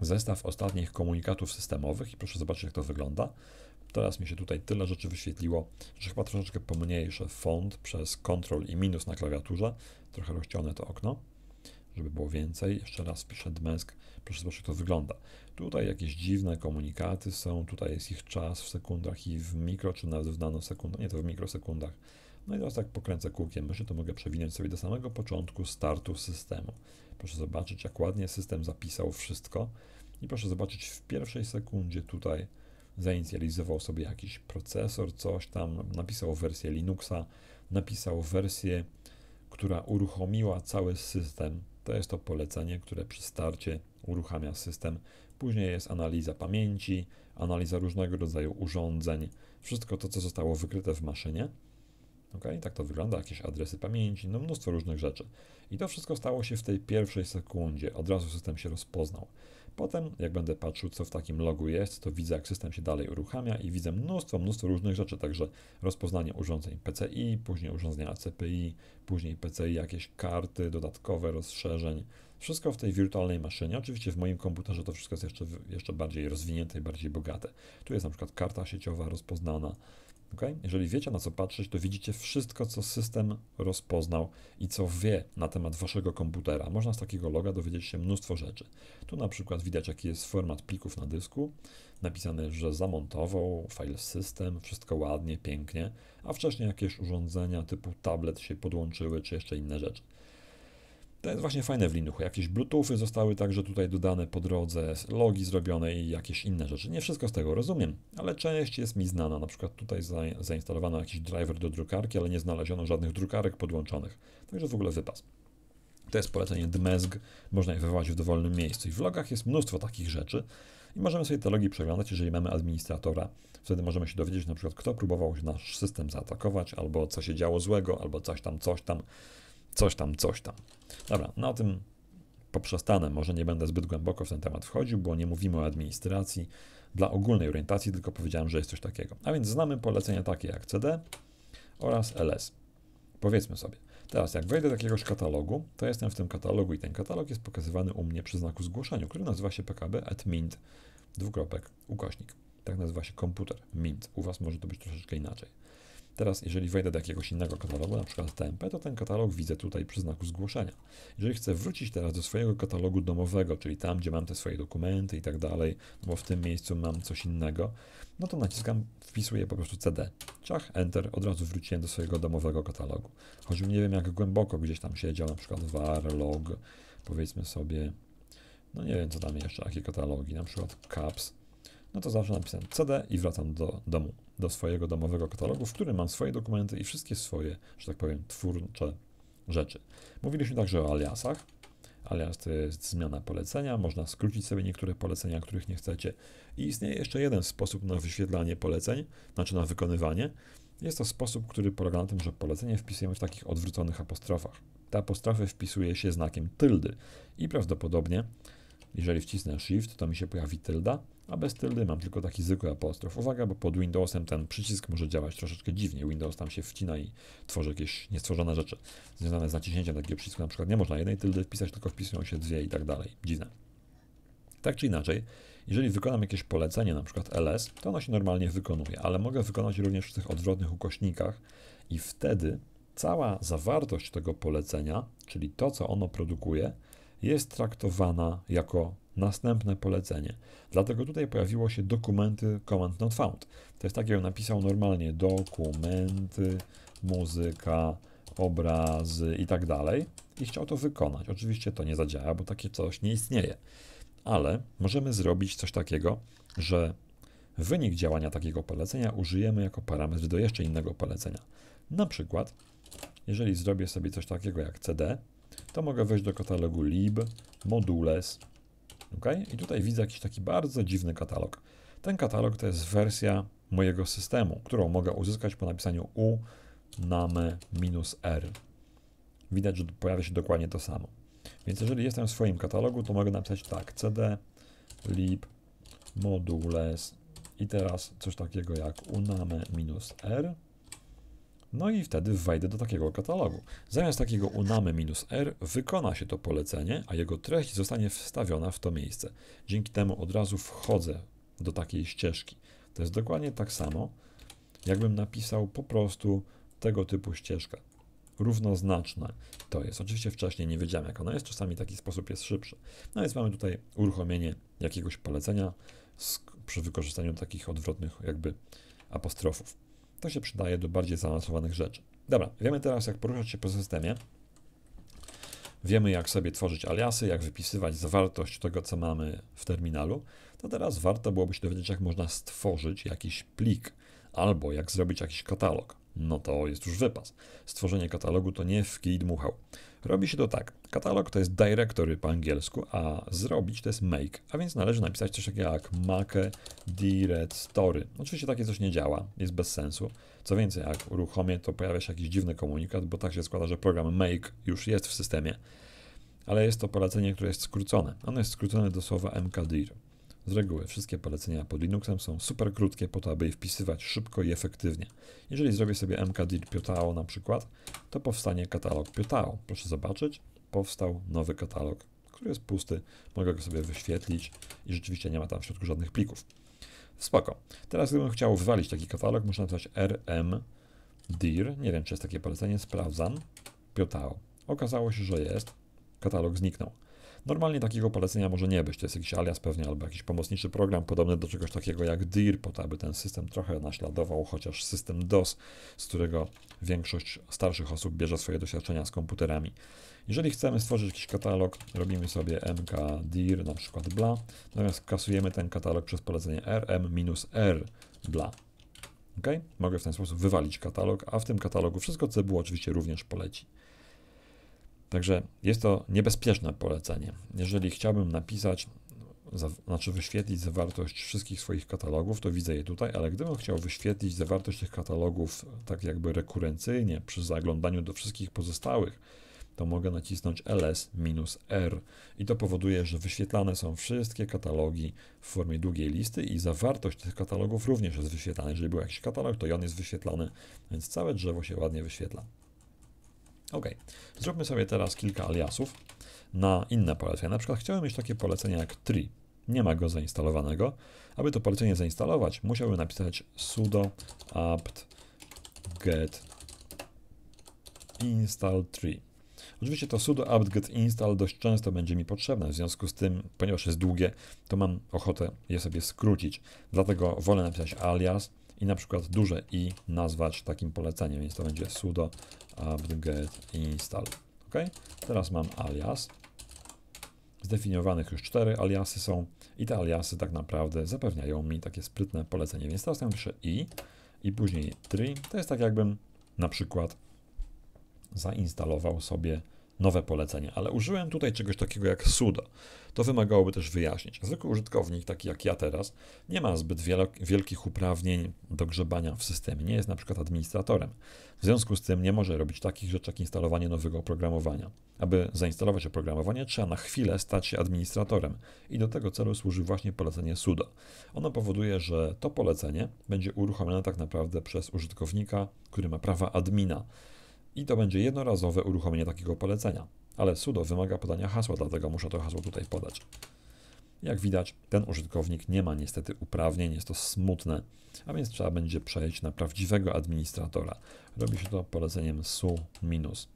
zestaw ostatnich komunikatów systemowych i proszę zobaczyć, jak to wygląda. Teraz mi się tutaj tyle rzeczy wyświetliło, że chyba troszeczkę pomniejszę font przez Ctrl i minus na klawiaturze. Trochę rozciągnę to okno, żeby było więcej. Jeszcze raz piszę dmesg. Proszę zobaczyć, jak to wygląda. Tutaj jakieś dziwne komunikaty są. Tutaj jest ich czas w sekundach i w mikro, czy nawet w nanosekundach. Nie, to w mikrosekundach. No i teraz tak pokręcę kółkiem myszy, to mogę przewinąć sobie do samego początku startu systemu. Proszę zobaczyć, jak ładnie system zapisał wszystko. I proszę zobaczyć, w pierwszej sekundzie tutaj zainicjalizował sobie jakiś procesor, coś tam, napisał wersję Linuxa, napisał wersję, która uruchomiła cały system. To jest to polecenie, które przy starcie uruchamia system. Później jest analiza pamięci, analiza różnego rodzaju urządzeń, wszystko to, co zostało wykryte w maszynie. Ok, tak to wygląda, jakieś adresy pamięci, no mnóstwo różnych rzeczy. I to wszystko stało się w tej pierwszej sekundzie, od razu system się rozpoznał. Potem, jak będę patrzył, co w takim logu jest, to widzę, jak system się dalej uruchamia i widzę mnóstwo, mnóstwo różnych rzeczy, także rozpoznanie urządzeń P C I, później urządzenia C P I, później P C I jakieś karty dodatkowe, rozszerzeń. Wszystko w tej wirtualnej maszynie. Oczywiście w moim komputerze to wszystko jest jeszcze, jeszcze bardziej rozwinięte i bardziej bogate. Tu jest na przykład karta sieciowa rozpoznana. Okay? Jeżeli wiecie, na co patrzeć, to widzicie wszystko, co system rozpoznał i co wie na temat waszego komputera. Można z takiego loga dowiedzieć się mnóstwo rzeczy. Tu na przykład widać, jaki jest format plików na dysku. Napisane, że zamontował file system, wszystko ładnie, pięknie, a wcześniej jakieś urządzenia typu tablet się podłączyły, czy jeszcze inne rzeczy. To jest właśnie fajne w Linuxie. Jakieś bluetoothy zostały także tutaj dodane po drodze, logi zrobione i jakieś inne rzeczy. Nie wszystko z tego rozumiem, ale część jest mi znana. Na przykład tutaj zainstalowano jakiś driver do drukarki, ale nie znaleziono żadnych drukarek podłączonych. Także w ogóle wypas. To jest polecenie dmesg, można je wywołać w dowolnym miejscu. I w logach jest mnóstwo takich rzeczy. I możemy sobie te logi przeglądać, jeżeli mamy administratora. Wtedy możemy się dowiedzieć, na przykład, kto próbował nasz system zaatakować, albo co się działo złego, albo coś tam, coś tam. Coś tam, coś tam. Dobra, na tym poprzestanę. Może nie będę zbyt głęboko w ten temat wchodził, bo nie mówimy o administracji dla ogólnej orientacji, tylko powiedziałem, że jest coś takiego. A więc znamy polecenia takie jak C D oraz L S. Powiedzmy sobie, teraz jak wejdę do jakiegoś katalogu, to jestem w tym katalogu i ten katalog jest pokazywany u mnie przy znaku zgłoszeniu, który nazywa się pkb at mint, dwukropek, ukośnik. Tak nazywa się komputer, mint. U was może to być troszeczkę inaczej. Teraz, jeżeli wejdę do jakiegoś innego katalogu, na przykład T M P, to ten katalog widzę tutaj przy znaku zgłoszenia. Jeżeli chcę wrócić teraz do swojego katalogu domowego, czyli tam, gdzie mam te swoje dokumenty i tak dalej, bo w tym miejscu mam coś innego, no to naciskam, wpisuję po prostu C D. Ciach, Enter, od razu wróciłem do swojego domowego katalogu. Choćby nie wiem, jak głęboko gdzieś tam siedział, na przykład var, log, powiedzmy sobie, no nie wiem, co tam jeszcze, jakie katalogi, na przykład caps. No to zawsze napisałem C D i wracam do domu, do swojego domowego katalogu, w którym mam swoje dokumenty i wszystkie swoje, że tak powiem, twórcze rzeczy. Mówiliśmy także o aliasach, alias to jest zmiana polecenia, można skrócić sobie niektóre polecenia, których nie chcecie. I istnieje jeszcze jeden sposób na wyświetlanie poleceń, znaczy na wykonywanie. Jest to sposób, który polega na tym, że polecenie wpisujemy w takich odwróconych apostrofach. Te apostrofy wpisuje się znakiem tyldy i prawdopodobnie, jeżeli wcisnę Shift, to mi się pojawi tylda, a bez tyldy mam tylko taki zwykły apostrof. Uwaga, bo pod Windowsem ten przycisk może działać troszeczkę dziwnie. Windows tam się wcina i tworzy jakieś niestworzone rzeczy związane z naciśnięciem takiego przycisku. Na przykład nie można jednej tyldy wpisać, tylko wpisują się dwie i tak dalej. Dziwne. Tak czy inaczej, jeżeli wykonam jakieś polecenie, na przykład L S, to ono się normalnie wykonuje, ale mogę wykonać również w tych odwrotnych ukośnikach i wtedy cała zawartość tego polecenia, czyli to, co ono produkuje, jest traktowana jako następne polecenie. Dlatego tutaj pojawiło się dokumenty command not found. To jest tak, jak napisał normalnie dokumenty, muzyka, obrazy i tak dalej i chciał to wykonać. Oczywiście to nie zadziała, bo takie coś nie istnieje. Ale możemy zrobić coś takiego, że wynik działania takiego polecenia użyjemy jako parametr do jeszcze innego polecenia. Na przykład, jeżeli zrobię sobie coś takiego jak C D, to mogę wejść do katalogu lib, modules, ok? I tutaj widzę jakiś taki bardzo dziwny katalog. Ten katalog to jest wersja mojego systemu, którą mogę uzyskać po napisaniu u name-r. Widać, że pojawia się dokładnie to samo. Więc jeżeli jestem w swoim katalogu, to mogę napisać tak, cd, lib, modules i teraz coś takiego jak uname-r. No i wtedy wejdę do takiego katalogu. Zamiast takiego uname-r wykona się to polecenie, a jego treść zostanie wstawiona w to miejsce. Dzięki temu od razu wchodzę do takiej ścieżki. To jest dokładnie tak samo, jakbym napisał po prostu tego typu ścieżkę. Równoznaczne to jest. Oczywiście wcześniej nie wiedziałem, jak ono jest. Czasami taki sposób jest szybszy. No więc mamy tutaj uruchomienie jakiegoś polecenia z, przy wykorzystaniu takich odwrotnych jakby apostrofów. To się przydaje do bardziej zaawansowanych rzeczy. Dobra, wiemy teraz, jak poruszać się po systemie. Wiemy, jak sobie tworzyć aliasy, jak wypisywać zawartość tego, co mamy w terminalu. To teraz warto byłoby się dowiedzieć, jak można stworzyć jakiś plik albo jak zrobić jakiś katalog. No to jest już wypas. Stworzenie katalogu to nie w kij dmuchał. Robi się to tak. Katalog to jest directory po angielsku, a zrobić to jest make. A więc należy napisać coś takiego jak make directory. Oczywiście takie coś nie działa, jest bez sensu. Co więcej, jak uruchomię, to pojawia się jakiś dziwny komunikat, bo tak się składa, że program make już jest w systemie. Ale jest to polecenie, które jest skrócone. Ono jest skrócone do słowa mkdir. Z reguły wszystkie polecenia pod Linuxem są super krótkie po to, aby je wpisywać szybko i efektywnie. Jeżeli zrobię sobie mkdir Pio Tao na przykład, to powstanie katalog Pio Tao. Proszę zobaczyć, powstał nowy katalog, który jest pusty. Mogę go sobie wyświetlić i rzeczywiście nie ma tam w środku żadnych plików. Spoko. Teraz gdybym chciał wywalić taki katalog, muszę napisać rmdir. Nie wiem, czy jest takie polecenie, sprawdzam. Pio Tao. Okazało się, że jest. Katalog zniknął. Normalnie takiego polecenia może nie być, to jest jakiś alias pewnie, albo jakiś pomocniczy program podobny do czegoś takiego jak dir, po to, aby ten system trochę naśladował, chociaż system DOS, z którego większość starszych osób bierze swoje doświadczenia z komputerami. Jeżeli chcemy stworzyć jakiś katalog, robimy sobie mkdir, na przykład bla, natomiast kasujemy ten katalog przez polecenie rm-r bla. Ok? Mogę w ten sposób wywalić katalog, a w tym katalogu wszystko, co było, oczywiście również poleci. Także jest to niebezpieczne polecenie. Jeżeli chciałbym napisać, znaczy wyświetlić zawartość wszystkich swoich katalogów, to widzę je tutaj, ale gdybym chciał wyświetlić zawartość tych katalogów tak jakby rekurencyjnie przy zaglądaniu do wszystkich pozostałych, to mogę nacisnąć ls-r i to powoduje, że wyświetlane są wszystkie katalogi w formie długiej listy i zawartość tych katalogów również jest wyświetlana. Jeżeli był jakiś katalog, to i on jest wyświetlany, więc całe drzewo się ładnie wyświetla. Ok, zróbmy sobie teraz kilka aliasów na inne polecenia. Na przykład chciałem mieć takie polecenie jak tree. Nie ma go zainstalowanego. Aby to polecenie zainstalować, musiałbym napisać sudo apt get install tree. Oczywiście to sudo apt get install dość często będzie mi potrzebne, w związku z tym, ponieważ jest długie, to mam ochotę je sobie skrócić. Dlatego wolę napisać alias i na przykład duże i nazwać takim poleceniem, więc to będzie sudo apt-get install. Ok, teraz mam alias. Zdefiniowanych już cztery aliasy są i te aliasy tak naprawdę zapewniają mi takie sprytne polecenie. Więc teraz napiszę i i później tree. To jest tak, jakbym na przykład zainstalował sobie nowe polecenie, ale użyłem tutaj czegoś takiego jak sudo. To wymagałoby też wyjaśnić. Zwykły użytkownik, taki jak ja teraz, nie ma zbyt wielkich uprawnień do grzebania w systemie, nie jest na przykład administratorem. W związku z tym nie może robić takich rzeczy jak instalowanie nowego oprogramowania. Aby zainstalować oprogramowanie, trzeba na chwilę stać się administratorem i do tego celu służy właśnie polecenie sudo. Ono powoduje, że to polecenie będzie uruchomione tak naprawdę przez użytkownika, który ma prawa admina. I to będzie jednorazowe uruchomienie takiego polecenia. Ale sudo wymaga podania hasła, dlatego muszę to hasło tutaj podać. Jak widać, ten użytkownik nie ma niestety uprawnień, jest to smutne, a więc trzeba będzie przejść na prawdziwego administratora. Robi się to poleceniem su minus.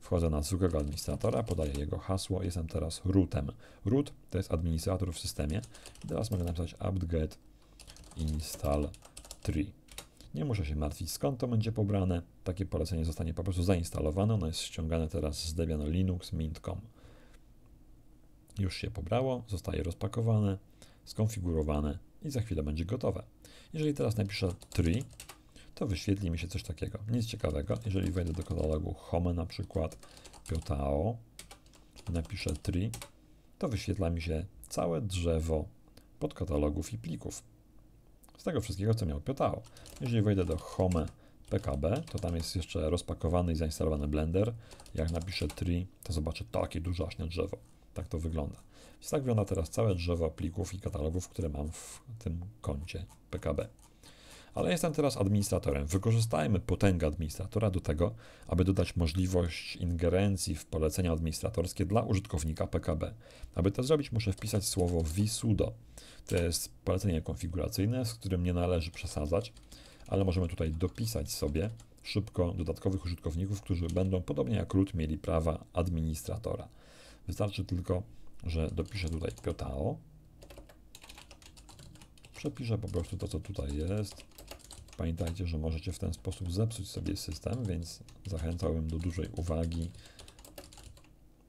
Wchodzę na zwykłego administratora, podaję jego hasło, jestem teraz rootem. Root to jest administrator w systemie. Teraz mogę napisać apt-get install tree. Nie muszę się martwić, skąd to będzie pobrane. Takie polecenie zostanie po prostu zainstalowane. Ono jest ściągane teraz z Debian Linux Mint kropka com. Już się pobrało, zostaje rozpakowane, skonfigurowane i za chwilę będzie gotowe. Jeżeli teraz napiszę tree, to wyświetli mi się coś takiego. Nic ciekawego. Jeżeli wejdę do katalogu Home na przykład, Pio Tao, napiszę tree, to wyświetla mi się całe drzewo podkatalogów i plików. Z tego wszystkiego, co miał Pio Tao. Jeżeli wejdę do Home P K B, to tam jest jeszcze rozpakowany i zainstalowany Blender. Jak napiszę tree, to zobaczę takie duże drzewo. Tak to wygląda. Więc tak wygląda teraz całe drzewo plików i katalogów, które mam w tym koncie P K B. Ale jestem teraz administratorem. Wykorzystajmy potęgę administratora do tego, aby dodać możliwość ingerencji w polecenia administratorskie dla użytkownika P K B. Aby to zrobić, muszę wpisać słowo vsudo. To jest polecenie konfiguracyjne, z którym nie należy przesadzać, ale możemy tutaj dopisać sobie szybko dodatkowych użytkowników, którzy będą, podobnie jak root, mieli prawa administratora. Wystarczy tylko, że dopiszę tutaj Pio Tao. Przepiszę po prostu to, co tutaj jest. Pamiętajcie, że możecie w ten sposób zepsuć sobie system, więc zachęcałbym do dużej uwagi.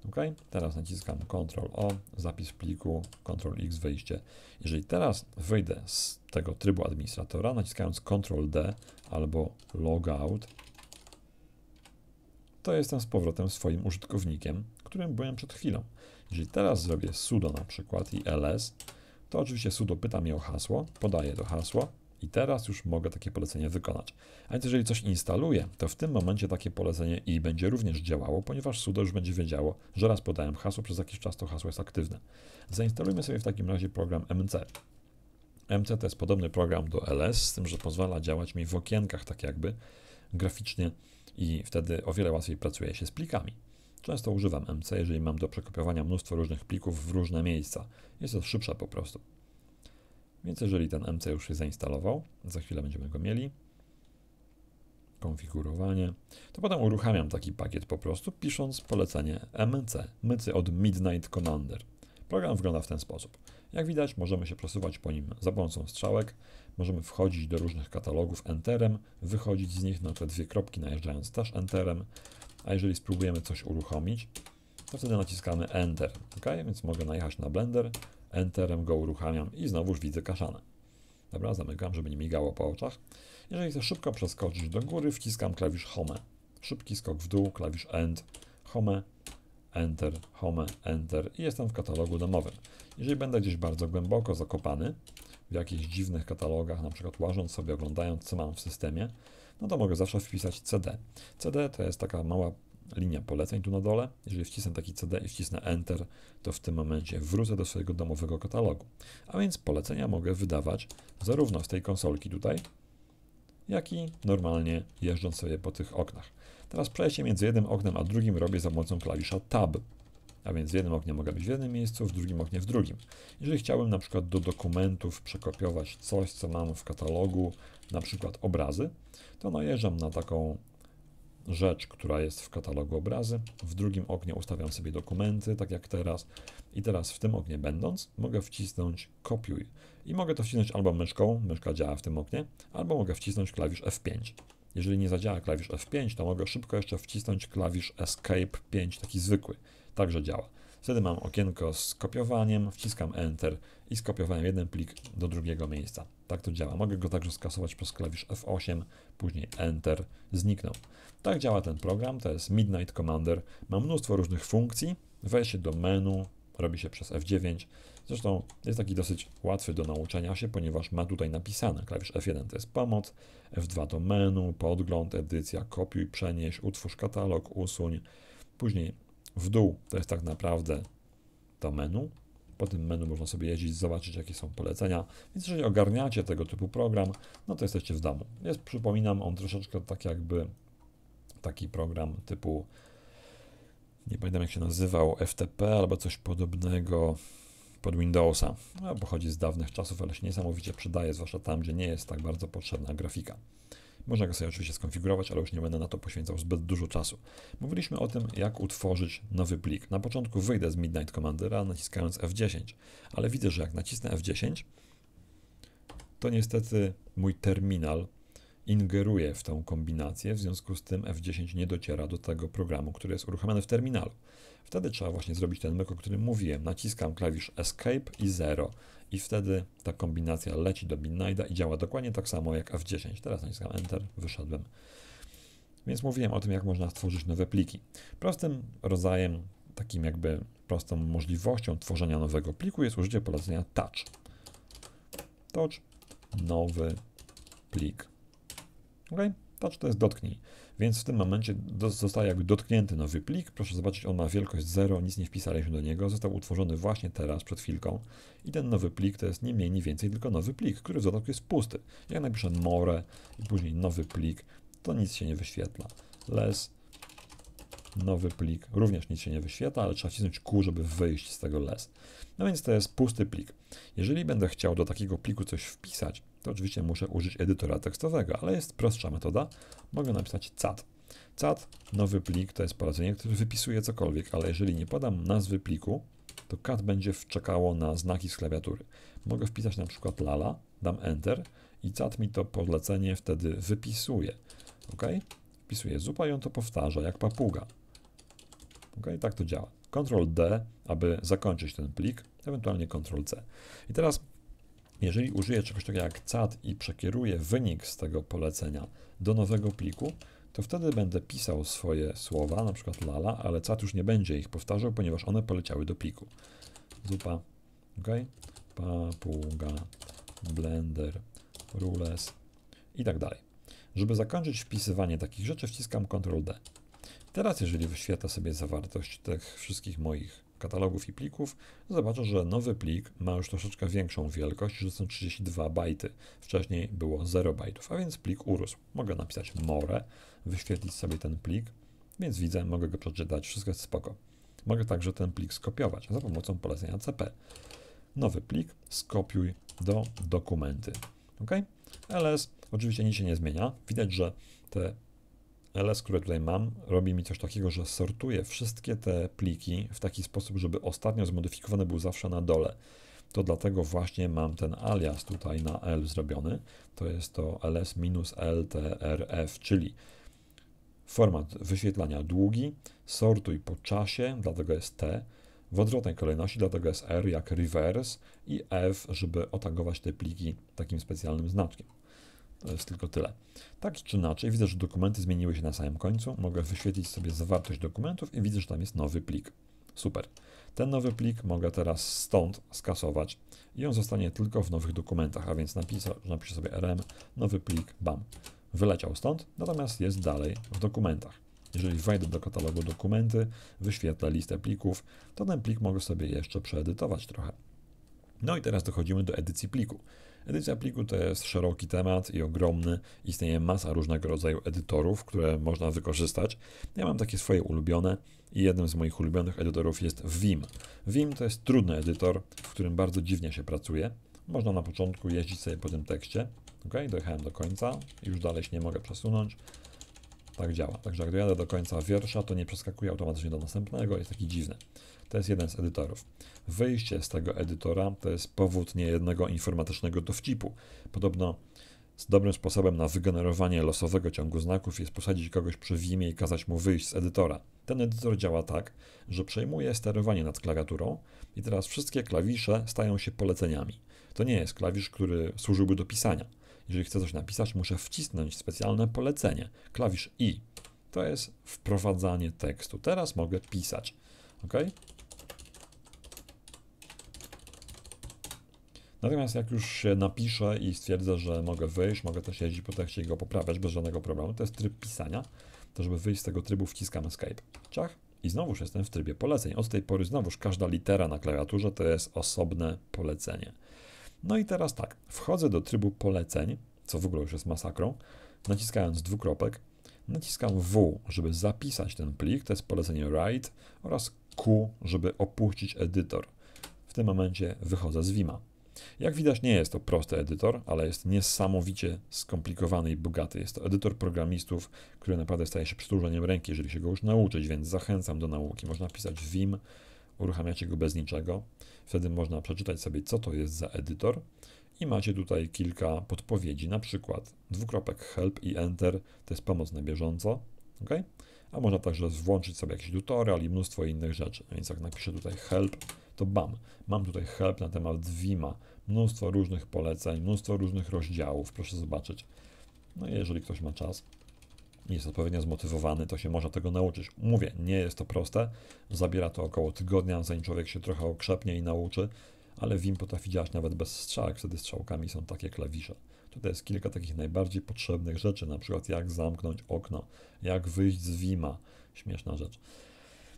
OK, teraz naciskam kontrol O, zapis pliku, kontrol X, wyjście. Jeżeli teraz wyjdę z tego trybu administratora, naciskając kontrol D albo logout, to jestem z powrotem swoim użytkownikiem, którym byłem przed chwilą. Jeżeli teraz zrobię sudo na przykład i ls, to oczywiście sudo pyta mnie o hasło, podaję to hasło i teraz już mogę takie polecenie wykonać. A więc jeżeli coś instaluję, to w tym momencie takie polecenie i będzie również działało, ponieważ sudo już będzie wiedziało, że raz podałem hasło, przez jakiś czas to hasło jest aktywne. Zainstalujmy sobie w takim razie program M C. M C to jest podobny program do L S, z tym, że pozwala działać mi w okienkach tak jakby graficznie i wtedy o wiele łatwiej pracuje się z plikami. Często używam M C, jeżeli mam do przekopiowania mnóstwo różnych plików w różne miejsca. Jest to szybsze po prostu. Więc jeżeli ten M C już się zainstalował, za chwilę będziemy go mieli, konfigurowanie, to potem uruchamiam taki pakiet po prostu, pisząc polecenie M C, mycy od Midnight Commander. Program wygląda w ten sposób. Jak widać, możemy się przesuwać po nim za pomocą strzałek, możemy wchodzić do różnych katalogów enterem, wychodzić z nich na te dwie kropki, najeżdżając też enterem, a jeżeli spróbujemy coś uruchomić, to wtedy naciskamy enter, ok? Więc mogę najechać na Blender, enterem go uruchamiam i znowuż widzę kaszanę. Dobra, zamykam, żeby nie migało po oczach. Jeżeli chcę szybko przeskoczyć do góry, wciskam klawisz home. Szybki skok w dół, klawisz end, home, enter, home, enter i jestem w katalogu domowym. Jeżeli będę gdzieś bardzo głęboko zakopany, w jakichś dziwnych katalogach, na przykład łażąc sobie, oglądając co mam w systemie, no to mogę zawsze wpisać C D. C D to jest taka mała linia poleceń tu na dole. Jeżeli wcisnę taki C D i wcisnę enter, to w tym momencie wrócę do swojego domowego katalogu. A więc polecenia mogę wydawać zarówno z tej konsolki tutaj, jak i normalnie jeżdżąc sobie po tych oknach. Teraz przejście między jednym oknem a drugim robię za pomocą klawisza tab. A więc w jednym oknie mogę być w jednym miejscu, w drugim oknie w drugim. Jeżeli chciałbym na przykład do dokumentów przekopiować coś, co mam w katalogu, na przykład obrazy, to najeżdżam na taką rzecz, która jest w katalogu obrazy. W drugim oknie ustawiam sobie dokumenty, tak jak teraz. I teraz w tym oknie będąc, mogę wcisnąć kopiuj. I mogę to wcisnąć albo myszką, myszka działa w tym oknie, albo mogę wcisnąć klawisz F pięć. Jeżeli nie zadziała klawisz F pięć, to mogę szybko jeszcze wcisnąć klawisz escape pięć, taki zwykły. Także działa. Wtedy mam okienko z kopiowaniem, wciskam Enter i skopiowałem jeden plik do drugiego miejsca. Tak to działa. Mogę go także skasować przez klawisz F osiem, później Enter, zniknął. Tak działa ten program, to jest Midnight Commander. Ma mnóstwo różnych funkcji, wejście się do menu, robi się przez F dziewięć. Zresztą jest taki dosyć łatwy do nauczenia się, ponieważ ma tutaj napisane klawisz F jeden to jest pomoc, F dwa to menu, podgląd, edycja, kopiuj, przenieś, utwórz katalog, usuń. Później w dół to jest tak naprawdę to menu. Po tym menu można sobie jeździć, zobaczyć jakie są polecenia. Więc jeżeli ogarniacie tego typu program, no to jesteście w domu. Jest, przypominam, on troszeczkę tak jakby taki program typu, nie pamiętam jak się nazywał, F T P albo coś podobnego pod Windowsa. No, pochodzi z dawnych czasów, ale się niesamowicie przydaje, zwłaszcza tam, gdzie nie jest tak bardzo potrzebna grafika. Można go sobie oczywiście skonfigurować, ale już nie będę na to poświęcał zbyt dużo czasu. Mówiliśmy o tym, jak utworzyć nowy plik. Na początku wyjdę z Midnight Commandera, naciskając F dziesięć, ale widzę, że jak nacisnę F dziesięć, to niestety mój terminal ingeruje w tę kombinację, w związku z tym F dziesięć nie dociera do tego programu, który jest uruchamiany w terminalu. Wtedy trzeba właśnie zrobić ten myk, o którym mówiłem. Naciskam klawisz Escape i zero i wtedy ta kombinacja leci do Midnighta i działa dokładnie tak samo jak F dziesięć. Teraz naciskam Enter, wyszedłem. Więc mówiłem o tym, jak można stworzyć nowe pliki. Prostym rodzajem, takim jakby prostą możliwością tworzenia nowego pliku jest użycie polecenia touch. Touch, nowy plik. Okay? Touch to jest dotknij, więc w tym momencie do, zostaje jakby dotknięty nowy plik. Proszę zobaczyć, on ma wielkość zero, nic nie wpisaliśmy do niego, został utworzony właśnie teraz, przed chwilką. I ten nowy plik to jest nie mniej, nie więcej, tylko nowy plik, który w dodatku jest pusty. Jak napiszę more i później nowy plik, to nic się nie wyświetla. Less, nowy plik, również nic się nie wyświetla, ale trzeba wcisnąć Q, żeby wyjść z tego less. No więc to jest pusty plik. Jeżeli będę chciał do takiego pliku coś wpisać, to oczywiście muszę użyć edytora tekstowego, ale jest prostsza metoda. Mogę napisać cat. Cat, nowy plik, to jest polecenie, które wypisuje cokolwiek, ale jeżeli nie podam nazwy pliku, to cat będzie czekało na znaki z klawiatury. Mogę wpisać na przykład lala, dam Enter i cat mi to polecenie wtedy wypisuje. Ok? Wpisuję zupa i on to powtarza jak papuga. Ok? Tak to działa. Ctrl D, aby zakończyć ten plik, ewentualnie Ctrl C. I teraz jeżeli użyję czegoś takiego jak cat i przekieruję wynik z tego polecenia do nowego pliku, to wtedy będę pisał swoje słowa, na przykład lala, ale cat już nie będzie ich powtarzał, ponieważ one poleciały do pliku. Zupa, ok, papuga, blender, rules i tak dalej. Żeby zakończyć wpisywanie takich rzeczy, wciskam Ctrl D. Teraz, jeżeli wyświetlę sobie zawartość tych wszystkich moich katalogów i plików, zobaczę, że nowy plik ma już troszeczkę większą wielkość, że są trzydzieści dwa bajty. Wcześniej było zero bajtów, a więc plik urósł. Mogę napisać more, wyświetlić sobie ten plik, więc widzę, mogę go przeczytać, wszystko jest spoko. Mogę także ten plik skopiować za pomocą polecenia C P. Nowy plik skopiuj do dokumenty. Ok? L S oczywiście nic się nie zmienia. Widać, że te L S, które tutaj mam, robi mi coś takiego, że sortuje wszystkie te pliki w taki sposób, żeby ostatnio zmodyfikowany był zawsze na dole. To dlatego właśnie mam ten alias tutaj na L zrobiony. To jest to L S L T R F, czyli format wyświetlania długi, sortuj po czasie, dlatego jest T, w odwrotnej kolejności, dlatego jest R jak reverse i F, żeby otagować te pliki takim specjalnym znaczkiem. To jest tylko tyle. Tak czy inaczej, widzę, że dokumenty zmieniły się na samym końcu. Mogę wyświetlić sobie zawartość dokumentów i widzę, że tam jest nowy plik. Super. Ten nowy plik mogę teraz stąd skasować i on zostanie tylko w nowych dokumentach, a więc napiszę, napiszę sobie R M, nowy plik, bam. Wyleciał stąd, natomiast jest dalej w dokumentach. Jeżeli wejdę do katalogu dokumenty, wyświetlę listę plików, to ten plik mogę sobie jeszcze przeedytować trochę. No i teraz dochodzimy do edycji pliku. Edycja pliku to jest szeroki temat i ogromny. Istnieje masa różnego rodzaju edytorów, które można wykorzystać. Ja mam takie swoje ulubione i jednym z moich ulubionych edytorów jest Vim. Vim to jest trudny edytor, w którym bardzo dziwnie się pracuje. Można na początku jeździć sobie po tym tekście. Ok, dojechałem do końca, już dalej się nie mogę przesunąć. Tak działa. Także jak dojadę do końca wiersza, to nie przeskakuje automatycznie do następnego. Jest taki dziwny. To jest jeden z edytorów. Wyjście z tego edytora to jest powód niejednego informatycznego dowcipu. Podobno Dobrym sposobem na wygenerowanie losowego ciągu znaków jest posadzić kogoś przy Vimie i kazać mu wyjść z edytora. Ten edytor działa tak, że przejmuje sterowanie nad klawiaturą i teraz wszystkie klawisze stają się poleceniami. To nie jest klawisz, który służyłby do pisania. Jeżeli chcę coś napisać, muszę wcisnąć specjalne polecenie. Klawisz I. To jest wprowadzanie tekstu. Teraz mogę pisać. OK? Natomiast jak już się napiszę i stwierdzę, że mogę wyjść, mogę też jeździć po tekście i go poprawiać bez żadnego problemu. To jest tryb pisania. To żeby wyjść z tego trybu wciskam Escape. Ciach. I znowuż jestem w trybie poleceń. Od tej pory znowuż każda litera na klawiaturze to jest osobne polecenie. No i teraz tak. Wchodzę do trybu poleceń, co w ogóle już jest masakrą, naciskając dwukropek. Naciskam W, żeby zapisać ten plik, to jest polecenie Write, oraz Q, żeby opuścić edytor. W tym momencie wychodzę z Vima. Jak widać, nie jest to prosty edytor, ale jest niesamowicie skomplikowany i bogaty. Jest to edytor programistów, który naprawdę staje się przydłużeniem ręki, jeżeli się go już nauczyć, więc zachęcam do nauki. Można pisać Vim, uruchamiacie go bez niczego. Wtedy można przeczytać sobie, co to jest za edytor. I macie tutaj kilka podpowiedzi, na przykład dwukropek help i enter, to jest pomoc na bieżąco, ok? A można także włączyć sobie jakiś tutorial i mnóstwo innych rzeczy, więc jak napiszę tutaj help, to bam, mam tutaj help na temat Vima, mnóstwo różnych poleceń, mnóstwo różnych rozdziałów, proszę zobaczyć. No i jeżeli ktoś ma czas i jest odpowiednio zmotywowany, to się może tego nauczyć. Mówię, nie jest to proste, zabiera to około tygodnia, zanim człowiek się trochę okrzepnie i nauczy, ale Vim potrafi działać nawet bez strzałek, wtedy strzałkami są takie klawisze. Tutaj jest kilka takich najbardziej potrzebnych rzeczy, na przykład jak zamknąć okno, jak wyjść z Vima, śmieszna rzecz.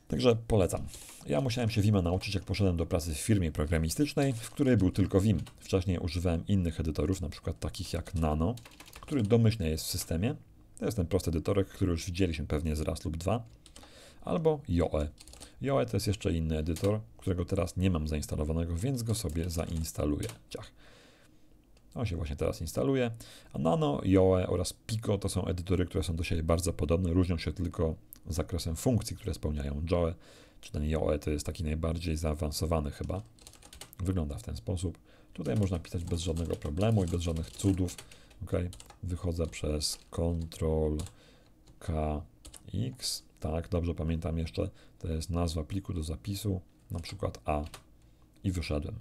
Także polecam. Ja musiałem się Vima nauczyć, jak poszedłem do pracy w firmie programistycznej, w której był tylko Vim. Wcześniej używałem innych edytorów, na przykład takich jak Nano, który domyślnie jest w systemie. To jest ten prosty edytorek, który już widzieliśmy pewnie z raz lub dwa. Albo Joe. Joe to jest jeszcze inny edytor, którego teraz nie mam zainstalowanego, więc go sobie zainstaluję. Ciach. On się właśnie teraz instaluje. A Nano, Joe oraz Pico to są edytory, które są do siebie bardzo podobne. Różnią się tylko zakresem funkcji, które spełniają. Joe, czy ten Joe to jest taki najbardziej zaawansowany chyba. Wygląda w ten sposób. Tutaj można pisać bez żadnego problemu i bez żadnych cudów. Ok. Wychodzę przez kontrol K X. Tak, dobrze pamiętam jeszcze, to jest nazwa pliku do zapisu, na przykład A i wyszedłem.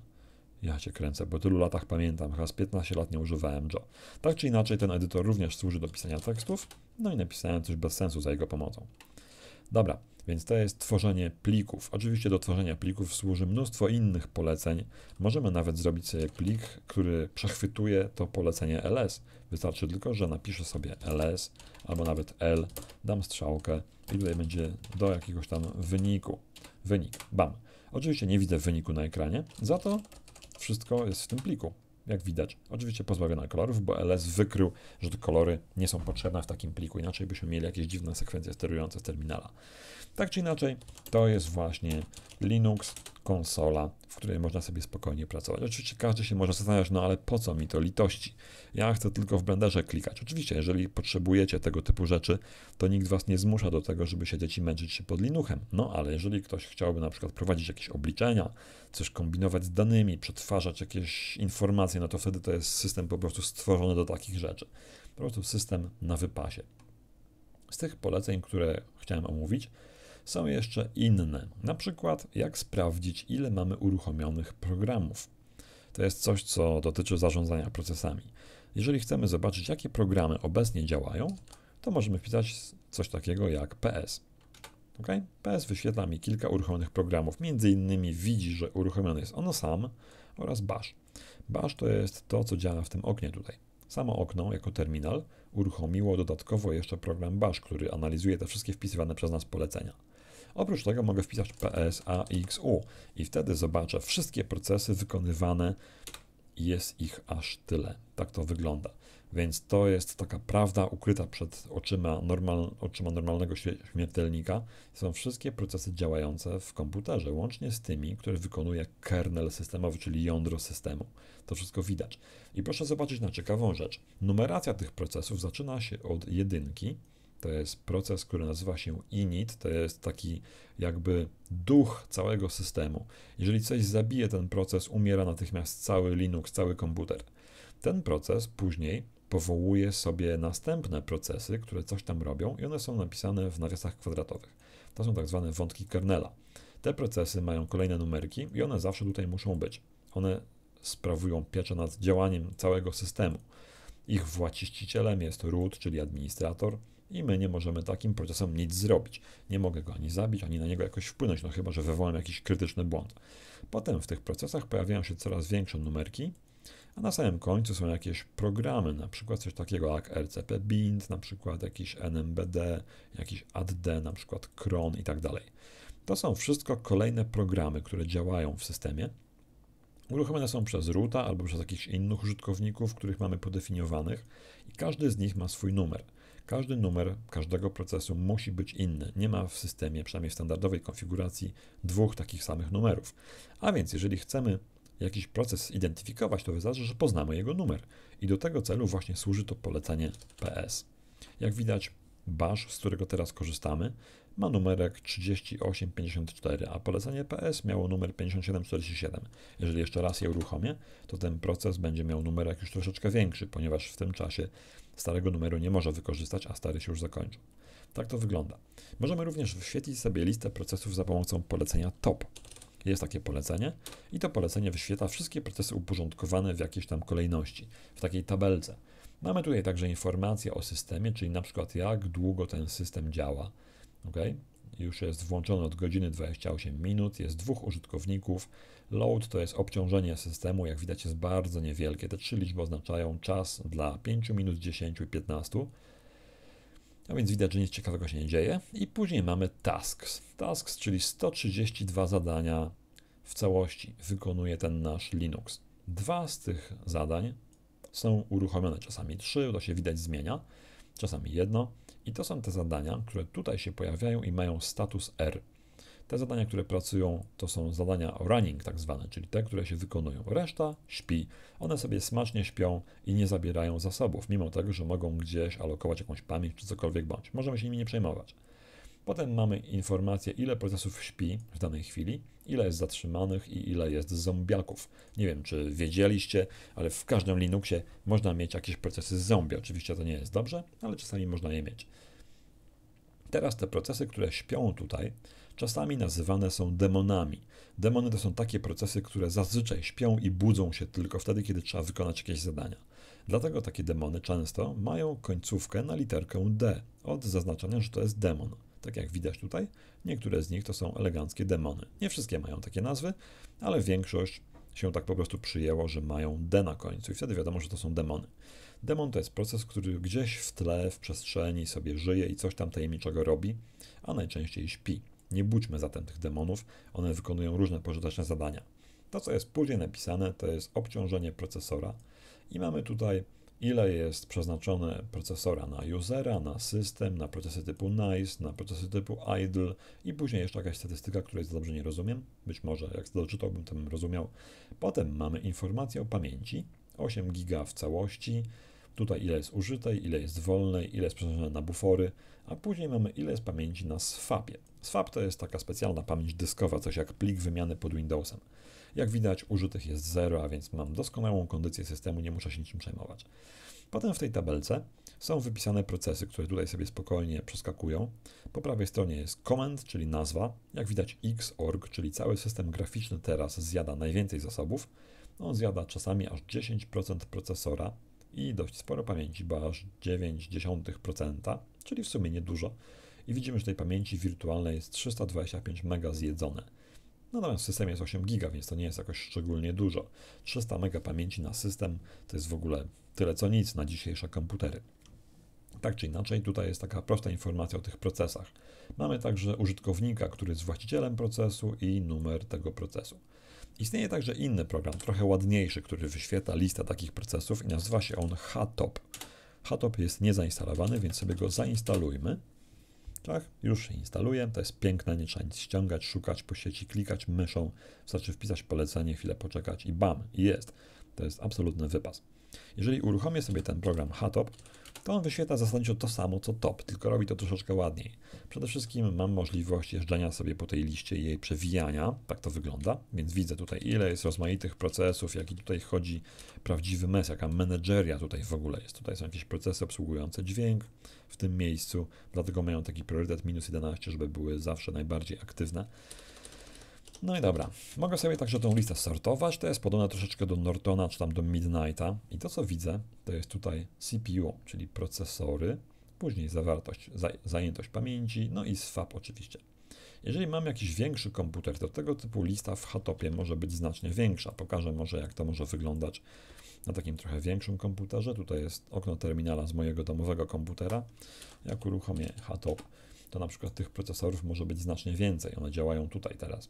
Ja cię kręcę, po tylu latach pamiętam, chyba z piętnaście lat nie używałem Joe. Tak czy inaczej ten edytor również służy do pisania tekstów, no i napisałem coś bez sensu za jego pomocą. Dobra, więc to jest tworzenie plików. Oczywiście do tworzenia plików służy mnóstwo innych poleceń. Możemy nawet zrobić sobie plik, który przechwytuje to polecenie L S. Wystarczy tylko, że napiszę sobie L S albo nawet L, dam strzałkę i tutaj będzie do jakiegoś tam wyniku. Wynik, bam. Oczywiście nie widzę wyniku na ekranie, za to wszystko jest w tym pliku, jak widać. Oczywiście pozbawione kolorów, bo L S wykrył, że te kolory nie są potrzebne w takim pliku, inaczej byśmy mieli jakieś dziwne sekwencje sterujące z terminala. Tak czy inaczej, to jest właśnie Linux, konsola, w której można sobie spokojnie pracować. Oczywiście każdy się może zastanawiać, no ale po co mi to litości? Ja chcę tylko w Blenderze klikać. Oczywiście, jeżeli potrzebujecie tego typu rzeczy, to nikt was nie zmusza do tego, żeby siedzieć i męczyć się pod Linuxem. No ale jeżeli ktoś chciałby na przykład prowadzić jakieś obliczenia, coś kombinować z danymi, przetwarzać jakieś informacje, no to wtedy to jest system po prostu stworzony do takich rzeczy. Po prostu system na wypasie. Z tych poleceń, które chciałem omówić, są jeszcze inne, na przykład jak sprawdzić, ile mamy uruchomionych programów. To jest coś, co dotyczy zarządzania procesami. Jeżeli chcemy zobaczyć, jakie programy obecnie działają, to możemy wpisać coś takiego jak P S. Ok? P S wyświetla mi kilka uruchomionych programów, między innymi widzi, że uruchomiony jest ono sam oraz bash. Bash to jest to, co działa w tym oknie tutaj. Samo okno jako terminal uruchomiło dodatkowo jeszcze program bash, który analizuje te wszystkie wpisywane przez nas polecenia. Oprócz tego mogę wpisać P S A X U i wtedy zobaczę wszystkie procesy wykonywane i jest ich aż tyle. Tak to wygląda. Więc to jest taka prawda ukryta przed oczyma, normal, oczyma normalnego śmiertelnika. Są wszystkie procesy działające w komputerze, łącznie z tymi, które wykonuje kernel systemowy, czyli jądro systemu. To wszystko widać. I proszę zobaczyć na ciekawą rzecz. Numeracja tych procesów zaczyna się od jedynki. To jest proces, który nazywa się init, to jest taki jakby duch całego systemu. Jeżeli coś zabije ten proces, umiera natychmiast cały Linux, cały komputer. Ten proces później powołuje sobie następne procesy, które coś tam robią i one są napisane w nawiasach kwadratowych. To są tak zwane wątki kernela. Te procesy mają kolejne numerki i one zawsze tutaj muszą być. One sprawują pieczę nad działaniem całego systemu. Ich właścicielem jest root, czyli administrator, i my nie możemy takim procesom nic zrobić. Nie mogę go ani zabić, ani na niego jakoś wpłynąć, no chyba że wywołam jakiś krytyczny błąd. Potem w tych procesach pojawiają się coraz większe numerki, a na samym końcu są jakieś programy, na przykład coś takiego jak R C P bind, na przykład jakiś N M B D, jakiś A D D, na przykład cron i tak dalej. To są wszystko kolejne programy, które działają w systemie. Uruchomione są przez roota albo przez jakichś innych użytkowników, których mamy podefiniowanych i każdy z nich ma swój numer. Każdy numer każdego procesu musi być inny. Nie ma w systemie, przynajmniej w standardowej konfiguracji, dwóch takich samych numerów. A więc jeżeli chcemy jakiś proces identyfikować, to wystarczy, że poznamy jego numer. I do tego celu właśnie służy to polecenie P S. Jak widać, bash, z którego teraz korzystamy, ma numerek trzydzieści osiem pięćdziesiąt cztery, a polecenie P S miało numer pięćdziesiąt siedem czterdzieści siedem. Jeżeli jeszcze raz je uruchomię, to ten proces będzie miał numerek już troszeczkę większy, ponieważ w tym czasie starego numeru nie może wykorzystać, a stary się już zakończył. Tak to wygląda. Możemy również wyświetlić sobie listę procesów za pomocą polecenia top. Jest takie polecenie i to polecenie wyświetla wszystkie procesy uporządkowane w jakiejś tam kolejności, w takiej tabelce. Mamy tutaj także informacje o systemie, czyli na przykład jak długo ten system działa. Okay? Już jest włączony od godziny dwudziestu ośmiu minut, jest dwóch użytkowników. Load to jest obciążenie systemu, jak widać jest bardzo niewielkie. Te trzy liczby oznaczają czas dla pięciu minut, dziesięciu i piętnastu. A więc widać, że nic ciekawego się nie dzieje. I później mamy tasks. Tasks, czyli sto trzydzieści dwa zadania w całości wykonuje ten nasz Linux. Dwa z tych zadań są uruchomione, czasami trzy, to się widać zmienia, czasami jedno. I to są te zadania, które tutaj się pojawiają i mają status R. Te zadania, które pracują, to są zadania running tak zwane, czyli te, które się wykonują. Reszta śpi. One sobie smacznie śpią i nie zabierają zasobów, mimo tego, że mogą gdzieś alokować jakąś pamięć czy cokolwiek bądź. Możemy się nimi nie przejmować. Potem mamy informację, ile procesów śpi w danej chwili, ile jest zatrzymanych i ile jest zombiaków. Nie wiem, czy wiedzieliście, ale w każdym Linuxie można mieć jakieś procesy zombie. Oczywiście to nie jest dobrze, ale czasami można je mieć. Teraz te procesy, które śpią tutaj, czasami nazywane są demonami. Demony to są takie procesy, które zazwyczaj śpią i budzą się tylko wtedy, kiedy trzeba wykonać jakieś zadania. Dlatego takie demony często mają końcówkę na literkę D od zaznaczenia, że to jest demon. Tak jak widać tutaj, niektóre z nich to są eleganckie demony. Nie wszystkie mają takie nazwy, ale większość się tak po prostu przyjęło, że mają D na końcu i wtedy wiadomo, że to są demony. Demon to jest proces, który gdzieś w tle, w przestrzeni sobie żyje i coś tam tajemniczego robi, a najczęściej śpi. Nie budźmy zatem tych demonów, one wykonują różne pożyteczne zadania. To, co jest później napisane, to jest obciążenie procesora i mamy tutaj ile jest przeznaczone procesora na usera, na system, na procesy typu nice, na procesy typu idle i później jeszcze jakaś statystyka, której dobrze nie rozumiem. Być może jak doczytałbym, to bym rozumiał. Potem mamy informację o pamięci, osiem giga w całości, tutaj ile jest użytej, ile jest wolnej, ile jest przeznaczone na bufory, a później mamy ile jest pamięci na swapie. Swap to jest taka specjalna pamięć dyskowa, coś jak plik wymiany pod Windowsem. Jak widać, użytych jest zero, a więc mam doskonałą kondycję systemu, nie muszę się niczym przejmować. Potem w tej tabelce są wypisane procesy, które tutaj sobie spokojnie przeskakują. Po prawej stronie jest command, czyli nazwa. Jak widać xorg, czyli cały system graficzny teraz zjada najwięcej zasobów. On zjada czasami aż dziesięć procent procesora i dość sporo pamięci, bo aż dziewięć dziesiątych procent, czyli w sumie niedużo. I widzimy, że tej pamięci wirtualnej jest trzysta dwadzieścia pięć mega zjedzone. Natomiast w systemie jest osiem giga, więc to nie jest jakoś szczególnie dużo. trzysta mega pamięci na system to jest w ogóle tyle co nic na dzisiejsze komputery. Tak czy inaczej, tutaj jest taka prosta informacja o tych procesach. Mamy także użytkownika, który jest właścicielem procesu i numer tego procesu. Istnieje także inny program, trochę ładniejszy, który wyświetla listę takich procesów i nazywa się on htop. Htop jest niezainstalowany, więc sobie go zainstalujmy. Tak, już się instaluje, to jest piękne, nie trzeba nic ściągać, szukać po sieci, klikać myszą, wystarczy wpisać polecenie, chwilę poczekać i bam, i jest. To jest absolutny wypas. Jeżeli uruchomię sobie ten program htop, to on wyświetla zasadniczo to samo co top, tylko robi to troszeczkę ładniej. Przede wszystkim mam możliwość jeżdżenia sobie po tej liście i jej przewijania, tak to wygląda, więc widzę tutaj ile jest rozmaitych procesów, jaki tutaj chodzi prawdziwy mes, jaka menedżeria tutaj w ogóle jest. Tutaj są jakieś procesy obsługujące dźwięk w tym miejscu, dlatego mają taki priorytet minus jedenaście, żeby były zawsze najbardziej aktywne. No i dobra, mogę sobie także tą listę sortować, to jest podobne troszeczkę do Nortona, czy tam do Midnighta i to co widzę, to jest tutaj C P U, czyli procesory, później zawartość, zajętość pamięci, no i swap oczywiście. Jeżeli mam jakiś większy komputer, to tego typu lista w H topie może być znacznie większa. Pokażę może jak to może wyglądać na takim trochę większym komputerze. Tutaj jest okno terminala z mojego domowego komputera. Jak uruchomię H top, to na przykład tych procesorów może być znacznie więcej. One działają tutaj teraz.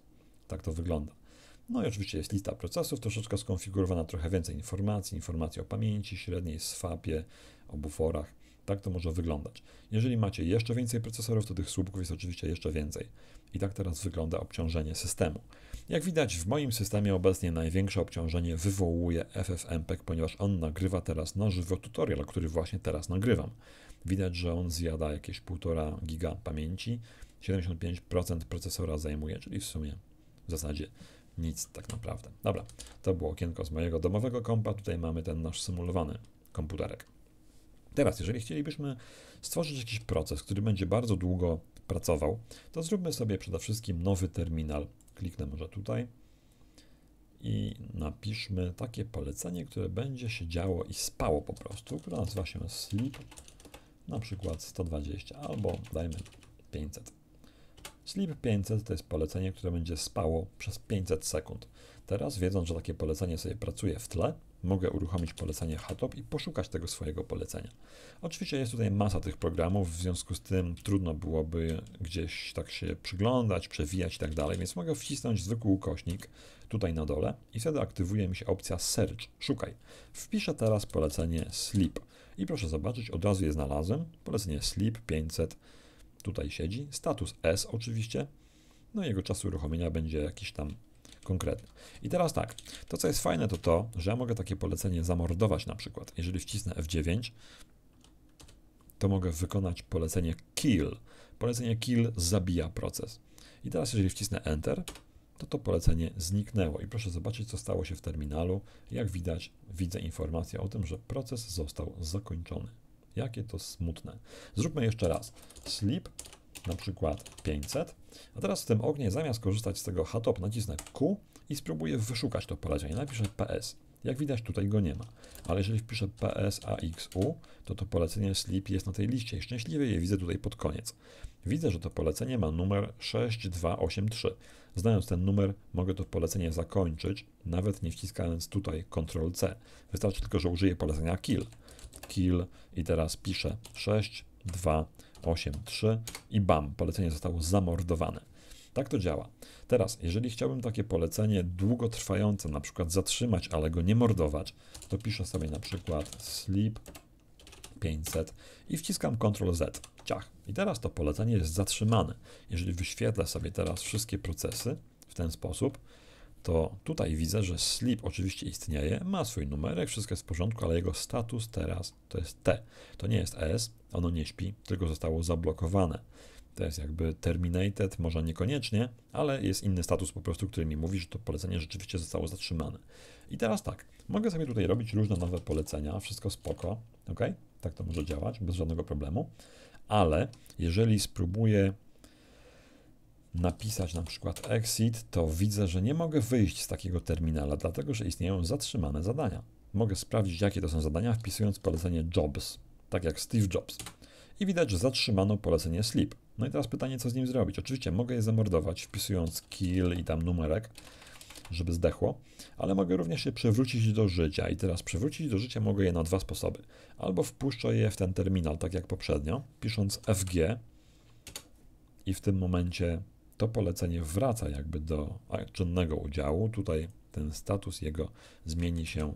Tak to wygląda. No i oczywiście jest lista procesów, troszeczkę skonfigurowana, trochę więcej informacji, informacji o pamięci średniej, swapie, o buforach. Tak to może wyglądać. Jeżeli macie jeszcze więcej procesorów, to tych słupków jest oczywiście jeszcze więcej. I tak teraz wygląda obciążenie systemu. Jak widać, w moim systemie obecnie największe obciążenie wywołuje FFmpeg, ponieważ on nagrywa teraz na żywo tutorial, który właśnie teraz nagrywam. Widać, że on zjada jakieś półtora giga pamięci, siedemdziesiąt pięć procent procesora zajmuje, czyli w sumie w zasadzie nic tak naprawdę. Dobra, to było okienko z mojego domowego kompa, tutaj mamy ten nasz symulowany komputerek. Teraz, jeżeli chcielibyśmy stworzyć jakiś proces, który będzie bardzo długo pracował, to zróbmy sobie przede wszystkim nowy terminal. Kliknę może tutaj i napiszmy takie polecenie, które będzie się działo i spało po prostu, które nazywa się sleep, na przykład sto dwadzieścia albo dajmy pięćset. Sleep pięćset to jest polecenie, które będzie spało przez pięćset sekund. Teraz, wiedząc, że takie polecenie sobie pracuje w tle, mogę uruchomić polecenie H top i poszukać tego swojego polecenia. Oczywiście jest tutaj masa tych programów, w związku z tym trudno byłoby gdzieś tak się przyglądać, przewijać i tak dalej, więc mogę wcisnąć zwykły ukośnik tutaj na dole i wtedy aktywuje mi się opcja Search, szukaj. Wpiszę teraz polecenie Sleep i proszę zobaczyć, od razu je znalazłem, polecenie Sleep pięćset tutaj siedzi, status S oczywiście, no i jego czas uruchomienia będzie jakiś tam konkretny. I teraz tak, to co jest fajne to to, że ja mogę takie polecenie zamordować na przykład. Jeżeli wcisnę F dziewięć, to mogę wykonać polecenie kill. Polecenie kill zabija proces. I teraz jeżeli wcisnę Enter, to to polecenie zniknęło. I proszę zobaczyć, co stało się w terminalu. Jak widać, widzę informację o tym, że proces został zakończony. Jakie to smutne. Zróbmy jeszcze raz. Sleep, na przykład pięćset. A teraz w tym oknie, zamiast korzystać z tego H top, nacisnę Q i spróbuję wyszukać to polecenie. Napiszę P S. Jak widać, tutaj go nie ma. Ale jeżeli wpiszę P S A X U, to to polecenie Sleep jest na tej liście. I szczęśliwie je widzę tutaj pod koniec. Widzę, że to polecenie ma numer sześć dwa osiem trzy. Znając ten numer, mogę to polecenie zakończyć, nawet nie wciskając tutaj kontrol C. Wystarczy tylko, że użyję polecenia Kill. Kill i teraz piszę sześć dwa osiem trzy i bam, polecenie zostało zamordowane. Tak to działa. Teraz, jeżeli chciałbym takie polecenie długotrwające na przykład zatrzymać, ale go nie mordować, to piszę sobie na przykład sleep pięćset i wciskam kontrol Z. Ciach. I teraz to polecenie jest zatrzymane. Jeżeli wyświetlę sobie teraz wszystkie procesy w ten sposób, to tutaj widzę, że sleep oczywiście istnieje, ma swój numerek, wszystko jest w porządku, ale jego status teraz to jest T. To nie jest S, ono nie śpi, tylko zostało zablokowane. To jest jakby terminated, może niekoniecznie, ale jest inny status po prostu, który mi mówi, że to polecenie rzeczywiście zostało zatrzymane. I teraz tak, mogę sobie tutaj robić różne nowe polecenia, wszystko spoko, ok? Tak to może działać, bez żadnego problemu, ale jeżeli spróbuję napisać na przykład exit, to widzę, że nie mogę wyjść z takiego terminala, dlatego że istnieją zatrzymane zadania. Mogę sprawdzić, jakie to są zadania, wpisując polecenie jobs, tak jak Steve Jobs. I widać, że zatrzymano polecenie sleep. No i teraz pytanie, co z nim zrobić? Oczywiście mogę je zamordować, wpisując kill i tam numerek, żeby zdechło, ale mogę również je przywrócić do życia. I teraz przywrócić do życia mogę je na dwa sposoby. Albo wpuszczę je w ten terminal, tak jak poprzednio, pisząc F G i w tym momencie to polecenie wraca jakby do czynnego udziału. Tutaj ten status jego zmieni się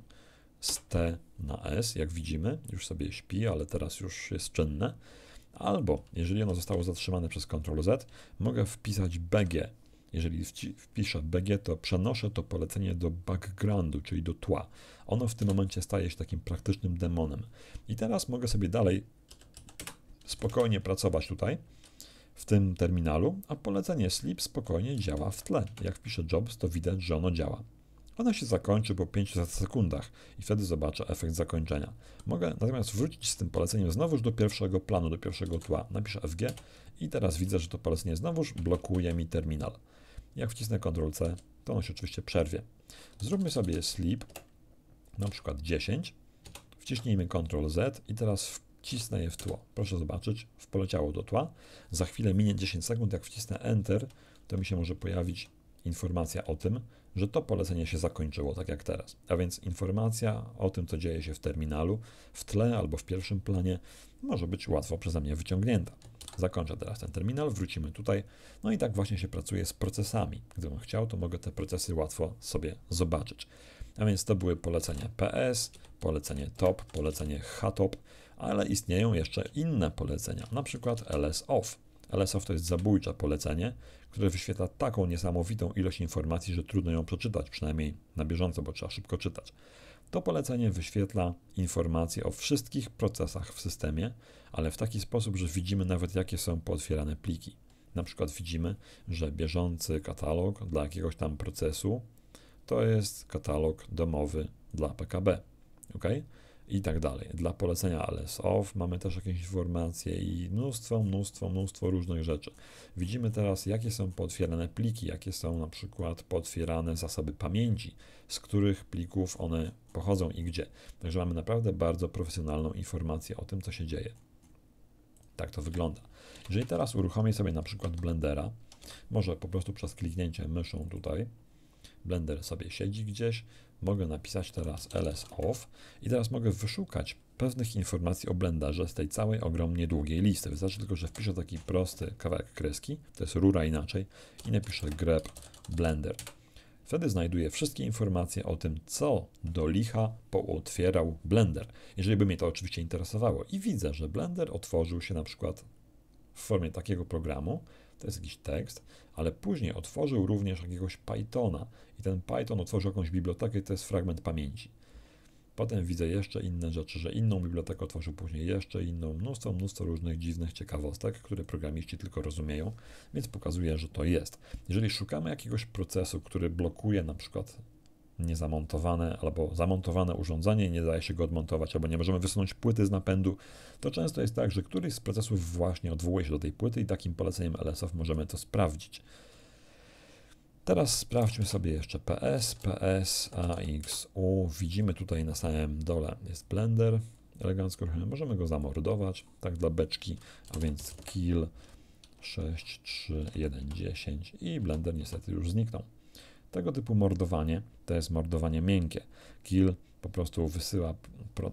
z T na S, jak widzimy. Już sobie śpi, ale teraz już jest czynne. Albo, jeżeli ono zostało zatrzymane przez kontrol Z, mogę wpisać B G Jeżeli wpiszę B G, to przenoszę to polecenie do backgroundu, czyli do tła. Ono w tym momencie staje się takim praktycznym demonem. I teraz mogę sobie dalej spokojnie pracować tutaj, w tym terminalu, a polecenie sleep spokojnie działa w tle. Jak wpiszę jobs, to widać, że ono działa. Ono się zakończy po pięciu sekundach i wtedy zobaczę efekt zakończenia. Mogę natomiast wrócić z tym poleceniem znowuż do pierwszego planu, do pierwszego tła. Napiszę F G i teraz widzę, że to polecenie znowuż blokuje mi terminal. Jak wcisnę kontrol C, to ono się oczywiście przerwie. Zróbmy sobie sleep, na przykład dziesięć. Wciśnijmy kontrol Z i teraz wcisnę je w tło. Proszę zobaczyć, poleciało do tła. Za chwilę minie dziesięć sekund, jak wcisnę Enter, to mi się może pojawić informacja o tym, że to polecenie się zakończyło, tak jak teraz. A więc informacja o tym, co dzieje się w terminalu, w tle albo w pierwszym planie, może być łatwo przeze mnie wyciągnięta. Zakończę teraz ten terminal, wrócimy tutaj. No i tak właśnie się pracuje z procesami. Gdybym chciał, to mogę te procesy łatwo sobie zobaczyć. A więc to były polecenia P S, polecenie top, polecenie htop, ale istnieją jeszcze inne polecenia, na przykład L S off. L S off to jest zabójcze polecenie, które wyświetla taką niesamowitą ilość informacji, że trudno ją przeczytać, przynajmniej na bieżąco, bo trzeba szybko czytać. To polecenie wyświetla informacje o wszystkich procesach w systemie, ale w taki sposób, że widzimy nawet, jakie są pootwierane pliki. Na przykład widzimy, że bieżący katalog dla jakiegoś tam procesu to jest katalog domowy dla P K B. Ok? I tak dalej. Dla polecenia L S off mamy też jakieś informacje i mnóstwo, mnóstwo, mnóstwo różnych rzeczy. Widzimy teraz, jakie są pootwierane pliki, jakie są na przykład pootwierane zasoby pamięci, z których plików one pochodzą i gdzie. Także mamy naprawdę bardzo profesjonalną informację o tym, co się dzieje. Tak to wygląda. Jeżeli teraz uruchomię sobie na przykład Blendera, może po prostu przez kliknięcie myszą tutaj, Blender sobie siedzi gdzieś, mogę napisać teraz L S off i teraz mogę wyszukać pewnych informacji o Blenderze z tej całej ogromnie długiej listy. Wystarczy tylko, że wpiszę taki prosty kawałek kreski, to jest rura inaczej, i napiszę grep Blender. Wtedy znajduję wszystkie informacje o tym, co do licha pootwierał Blender, jeżeli by mnie to oczywiście interesowało. I widzę, że Blender otworzył się na przykład w formie takiego programu, to jest jakiś tekst, ale później otworzył również jakiegoś Pythona i ten Python otworzył jakąś bibliotekę i to jest fragment pamięci. Potem widzę jeszcze inne rzeczy, że inną bibliotekę otworzył później jeszcze inną, mnóstwo, mnóstwo różnych dziwnych ciekawostek, które programiści tylko rozumieją, więc pokazuje, że to jest. Jeżeli szukamy jakiegoś procesu, który blokuje na przykład niezamontowane albo zamontowane urządzenie, nie daje się go odmontować, albo nie możemy wysunąć płyty z napędu, to często jest tak, że któryś z procesów właśnie odwołuje się do tej płyty i takim poleceniem L S off możemy to sprawdzić. Teraz sprawdźmy sobie jeszcze P S, P S, A X U. Widzimy tutaj na samym dole jest Blender, elegancko możemy go zamordować, tak dla beczki, a więc kill sześć trzy jeden dziesięć i Blender niestety już zniknął. Tego typu mordowanie to jest mordowanie miękkie. Kill po prostu wysyła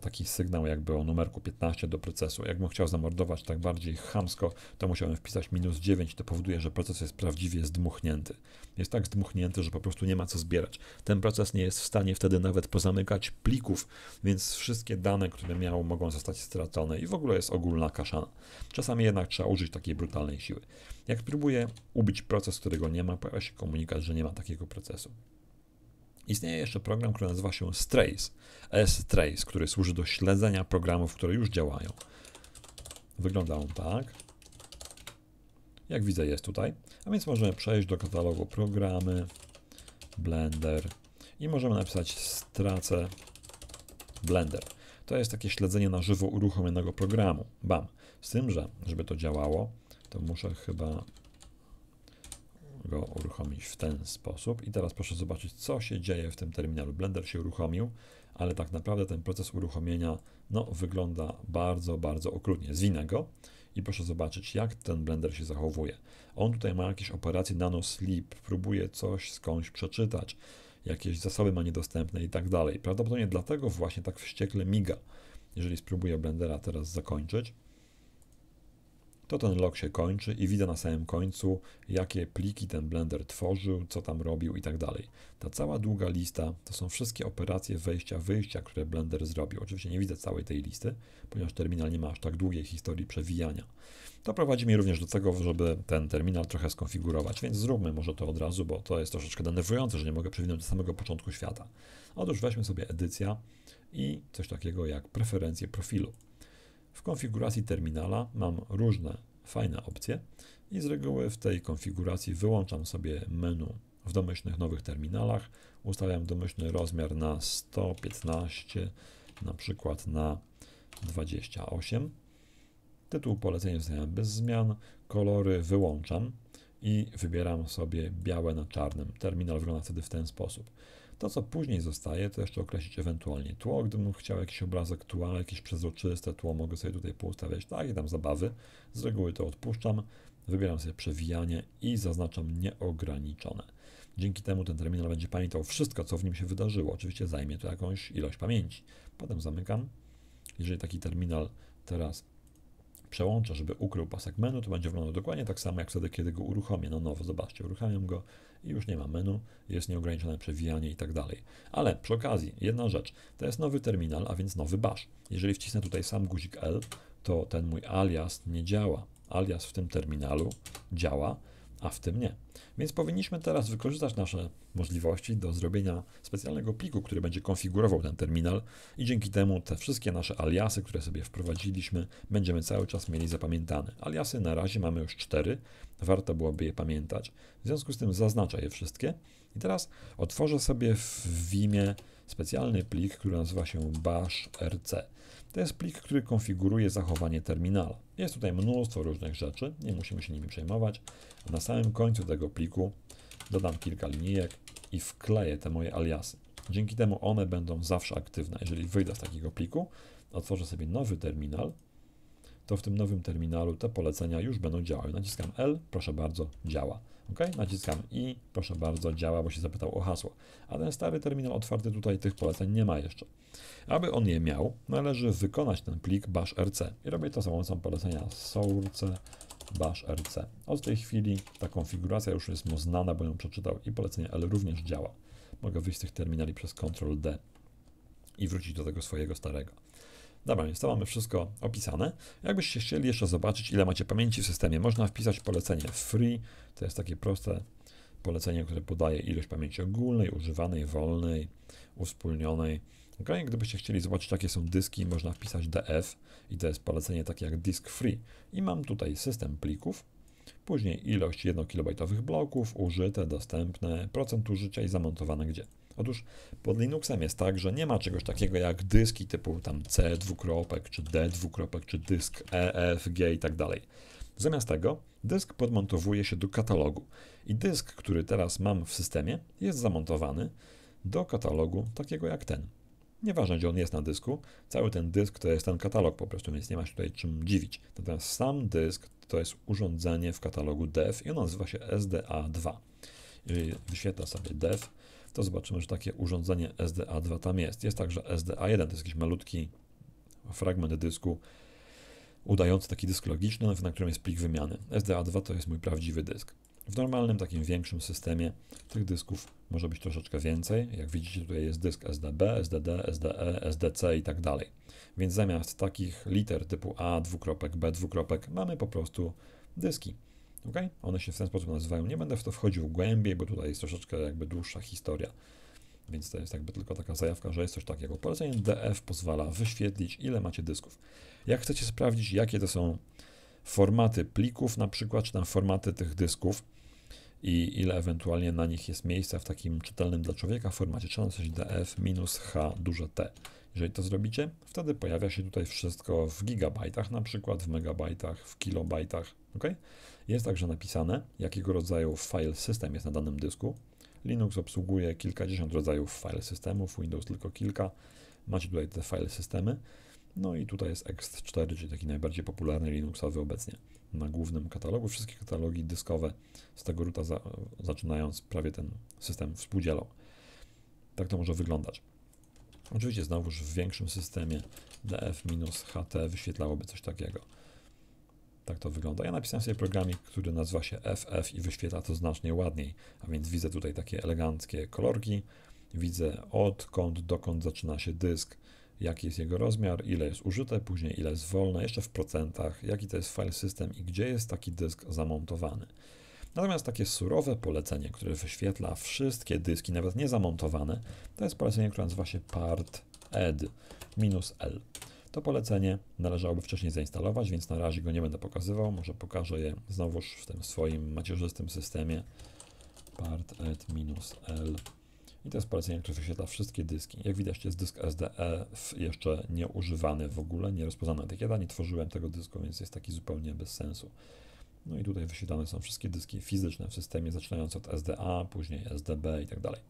taki sygnał jakby o numerku piętnaście do procesu. Jakbym chciał zamordować tak bardziej chamsko, to musiałem wpisać minus dziewięć, to powoduje, że proces jest prawdziwie zdmuchnięty. Jest tak zdmuchnięty, że po prostu nie ma co zbierać. Ten proces nie jest w stanie wtedy nawet pozamykać plików, więc wszystkie dane, które miał, mogą zostać stracone i w ogóle jest ogólna kaszana. Czasami jednak trzeba użyć takiej brutalnej siły. Jak próbuję ubić proces, którego nie ma, pojawia się komunikat, że nie ma takiego procesu. Istnieje jeszcze program, który nazywa się Strace, S-Trace, który służy do śledzenia programów, które już działają. Wygląda on tak. Jak widzę, jest tutaj. A więc możemy przejść do katalogu programy, Blender i możemy napisać strace Blender. To jest takie śledzenie na żywo uruchomionego programu. Bam. Z tym, że żeby to działało, to muszę chyba go uruchomić w ten sposób i teraz proszę zobaczyć, co się dzieje w tym terminalu. Blender się uruchomił, ale tak naprawdę ten proces uruchomienia no, wygląda bardzo, bardzo okrutnie. Zwinę go i proszę zobaczyć, jak ten Blender się zachowuje. On tutaj ma jakieś operacje nano sleep, próbuje coś skądś przeczytać, jakieś zasoby ma niedostępne i tak dalej. Prawdopodobnie dlatego właśnie tak wściekle miga. Jeżeli spróbuję Blendera teraz zakończyć, to ten log się kończy i widzę na samym końcu, jakie pliki ten Blender tworzył, co tam robił i tak dalej. Ta cała długa lista to są wszystkie operacje wejścia, wyjścia, które Blender zrobił. Oczywiście nie widzę całej tej listy, ponieważ terminal nie ma aż tak długiej historii przewijania. To prowadzi mnie również do tego, żeby ten terminal trochę skonfigurować, więc zróbmy może to od razu, bo to jest troszeczkę denerwujące, że nie mogę przewinąć do samego początku świata. Otóż weźmy sobie edycja i coś takiego jak preferencje profilu. W konfiguracji terminala mam różne fajne opcje i z reguły w tej konfiguracji wyłączam sobie menu w domyślnych nowych terminalach, ustawiam domyślny rozmiar na sto piętnaście, na przykład na dwadzieścia osiem. Tytuł polecenia zostawiam bez zmian, kolory wyłączam i wybieram sobie białe na czarnym. Terminal wygląda wtedy w ten sposób. To, co później zostaje, to jeszcze określić ewentualnie tło. Gdybym chciał jakiś obrazek tła, jakieś przezroczyste tło, mogę sobie tutaj poustawiać takie tam zabawy. Z reguły to odpuszczam, wybieram sobie przewijanie i zaznaczam nieograniczone. Dzięki temu ten terminal będzie pamiętał wszystko, co w nim się wydarzyło. Oczywiście zajmie to jakąś ilość pamięci. Potem zamykam. Jeżeli taki terminal teraz przełączę, żeby ukrył pasek menu, to będzie wyglądał dokładnie tak samo, jak wtedy, kiedy go uruchomię na nowo. Zobaczcie, uruchamiam go i już nie ma menu, jest nieograniczone przewijanie i tak dalej. Ale przy okazji, jedna rzecz, to jest nowy terminal, a więc nowy bash. Jeżeli wcisnę tutaj sam guzik L, to ten mój alias nie działa. Alias w tym terminalu działa, a w tym nie. Więc powinniśmy teraz wykorzystać nasze możliwości do zrobienia specjalnego pliku, który będzie konfigurował ten terminal i dzięki temu te wszystkie nasze aliasy, które sobie wprowadziliśmy, będziemy cały czas mieli zapamiętane. Aliasy na razie mamy już cztery, warto byłoby je pamiętać. W związku z tym zaznaczę je wszystkie i teraz otworzę sobie w Vimie specjalny plik, który nazywa się bash rc. To jest plik, który konfiguruje zachowanie terminala. Jest tutaj mnóstwo różnych rzeczy, nie musimy się nimi przejmować. Na samym końcu tego pliku dodam kilka linijek i wkleję te moje aliasy. Dzięki temu one będą zawsze aktywne. Jeżeli wyjdę z takiego pliku, otworzę sobie nowy terminal, to w tym nowym terminalu te polecenia już będą działały. Naciskam L, proszę bardzo, działa. OK, naciskam I, proszę bardzo, działa, bo się zapytał o hasło. A ten stary terminal otwarty tutaj tych poleceń nie ma jeszcze. Aby on je miał, należy wykonać ten plik bash rc. I robię to za pomocą polecenia source bash rc. Od tej chwili ta konfiguracja już jest mu znana, bo ją przeczytał i polecenie L również działa. Mogę wyjść z tych terminali przez kontrol D i wrócić do tego swojego starego. Dobra, więc to mamy wszystko opisane. Jakbyście chcieli jeszcze zobaczyć, ile macie pamięci w systemie, można wpisać polecenie free. To jest takie proste polecenie, które podaje ilość pamięci ogólnej, używanej, wolnej, uwspólnionej. Ok? Gdybyście chcieli zobaczyć, jakie są dyski, można wpisać df i to jest polecenie takie jak disk free. I mam tutaj system plików, później ilość jednokilobajtowych bloków, użyte, dostępne, procent użycia i zamontowane gdzie. Otóż pod Linuxem jest tak, że nie ma czegoś takiego jak dyski typu tam C dwukropek, czy D dwukropek, czy dysk E, F, G i tak dalej. Zamiast tego dysk podmontowuje się do katalogu i dysk, który teraz mam w systemie, jest zamontowany do katalogu takiego jak ten. Nieważne, gdzie on jest na dysku, cały ten dysk to jest ten katalog po prostu, więc nie ma się tutaj czym dziwić. Natomiast sam dysk to jest urządzenie w katalogu dev i ono nazywa się S D A dwa. Jeżeli wyświetlę sobie dev, to zobaczymy, że takie urządzenie S D A dwa tam jest. Jest także S D A jeden, to jest jakiś malutki fragment dysku udający taki dysk logiczny, na którym jest plik wymiany. S D A dwa to jest mój prawdziwy dysk. W normalnym, takim większym systemie tych dysków może być troszeczkę więcej. Jak widzicie, tutaj jest dysk S D B, S D D, S D E, S D C i tak dalej. Więc zamiast takich liter typu A, dwukropek, B, dwukropek mamy po prostu dyski. Ok? One się w ten sposób nazywają. Nie będę w to wchodził głębiej, bo tutaj jest troszeczkę jakby dłuższa historia. Więc to jest jakby tylko taka zajawka, że jest coś takiego. Polecenie D F pozwala wyświetlić, ile macie dysków. Jak chcecie sprawdzić, jakie to są formaty plików na przykład, czy tam formaty tych dysków i ile ewentualnie na nich jest miejsca w takim czytelnym dla człowieka formacie, trzeba napisać D F H T. Jeżeli to zrobicie, wtedy pojawia się tutaj wszystko w gigabajtach, na przykład w megabajtach, w kilobajtach. Okay? Jest także napisane, jakiego rodzaju file system jest na danym dysku. Linux obsługuje kilkadziesiąt rodzajów file systemów, Windows tylko kilka. Macie tutaj te file systemy. No i tutaj jest E X T cztery, czyli taki najbardziej popularny Linuxowy obecnie na głównym katalogu. Wszystkie katalogi dyskowe z tego ruta za, zaczynając prawie ten system współdzielą. Tak to może wyglądać. Oczywiście znowuż w większym systemie D F H T wyświetlałoby coś takiego. Tak to wygląda. Ja napisałem sobie programik, który nazywa się F F i wyświetla to znacznie ładniej. A więc widzę tutaj takie eleganckie kolorki. Widzę odkąd, dokąd zaczyna się dysk, jaki jest jego rozmiar, ile jest użyte, później ile jest wolne, jeszcze w procentach, jaki to jest file system i gdzie jest taki dysk zamontowany. Natomiast takie surowe polecenie, które wyświetla wszystkie dyski, nawet nie zamontowane, to jest polecenie, które nazywa się part ed minus L. To polecenie należałoby wcześniej zainstalować, więc na razie go nie będę pokazywał. Może pokażę je znowuż w tym swoim macierzystym systemie. part ed minus L. I to jest polecenie, które wyświetla wszystkie dyski. Jak widać, jest dysk S D F jeszcze nieużywany w ogóle, nie rozpoznana etykieta, nie tworzyłem tego dysku, więc jest taki zupełnie bez sensu. No i tutaj wyświetlane są wszystkie dyski fizyczne w systemie, zaczynając od S D A, później S D B i tak dalej.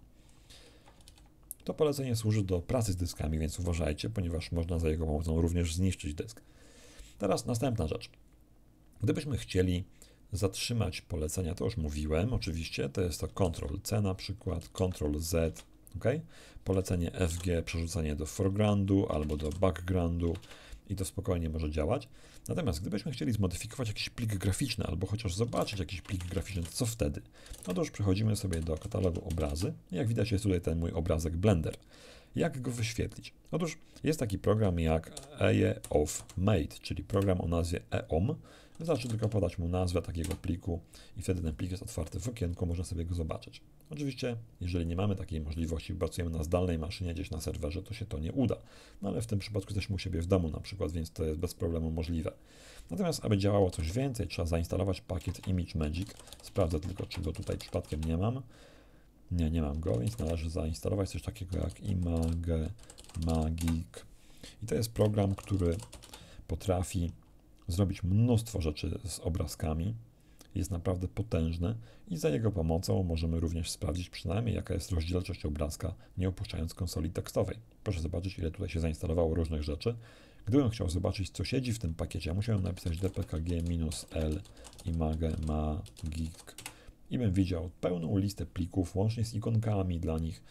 To polecenie służy do pracy z dyskami, więc uważajcie, ponieważ można za jego pomocą również zniszczyć dysk. Teraz następna rzecz. Gdybyśmy chcieli zatrzymać polecenia, to już mówiłem oczywiście, to jest to kontrol C na przykład, kontrol Z, ok? Polecenie F G, przerzucanie do foregroundu albo do backgroundu i to spokojnie może działać. Natomiast gdybyśmy chcieli zmodyfikować jakiś plik graficzny albo chociaż zobaczyć jakiś plik graficzny, to co wtedy? No to już przechodzimy sobie do katalogu obrazy. Jak widać, jest tutaj ten mój obrazek Blender. Jak go wyświetlić? Otóż jest taki program jak Eye of Mate, czyli program o nazwie E O M. Wystarczy tylko podać mu nazwę takiego pliku i wtedy ten plik jest otwarty w okienku, można sobie go zobaczyć. Oczywiście, jeżeli nie mamy takiej możliwości, pracujemy na zdalnej maszynie gdzieś na serwerze, to się to nie uda. No ale w tym przypadku jesteśmy u siebie w domu na przykład, więc to jest bez problemu możliwe. Natomiast aby działało coś więcej, trzeba zainstalować pakiet ImageMagick. Sprawdzę tylko, czy go tutaj przypadkiem nie mam. Nie, nie mam go, więc należy zainstalować coś takiego jak ImageMagick. I to jest program, który potrafi zrobić mnóstwo rzeczy z obrazkami. Jest naprawdę potężny i za jego pomocą możemy również sprawdzić przynajmniej jaka jest rozdzielczość obrazka, nie opuszczając konsoli tekstowej. Proszę zobaczyć, ile tutaj się zainstalowało różnych rzeczy. Gdybym chciał zobaczyć, co siedzi w tym pakiecie, musiałem napisać dpkg-l imagemagick i bym widział pełną listę plików, łącznie z ikonkami dla nich,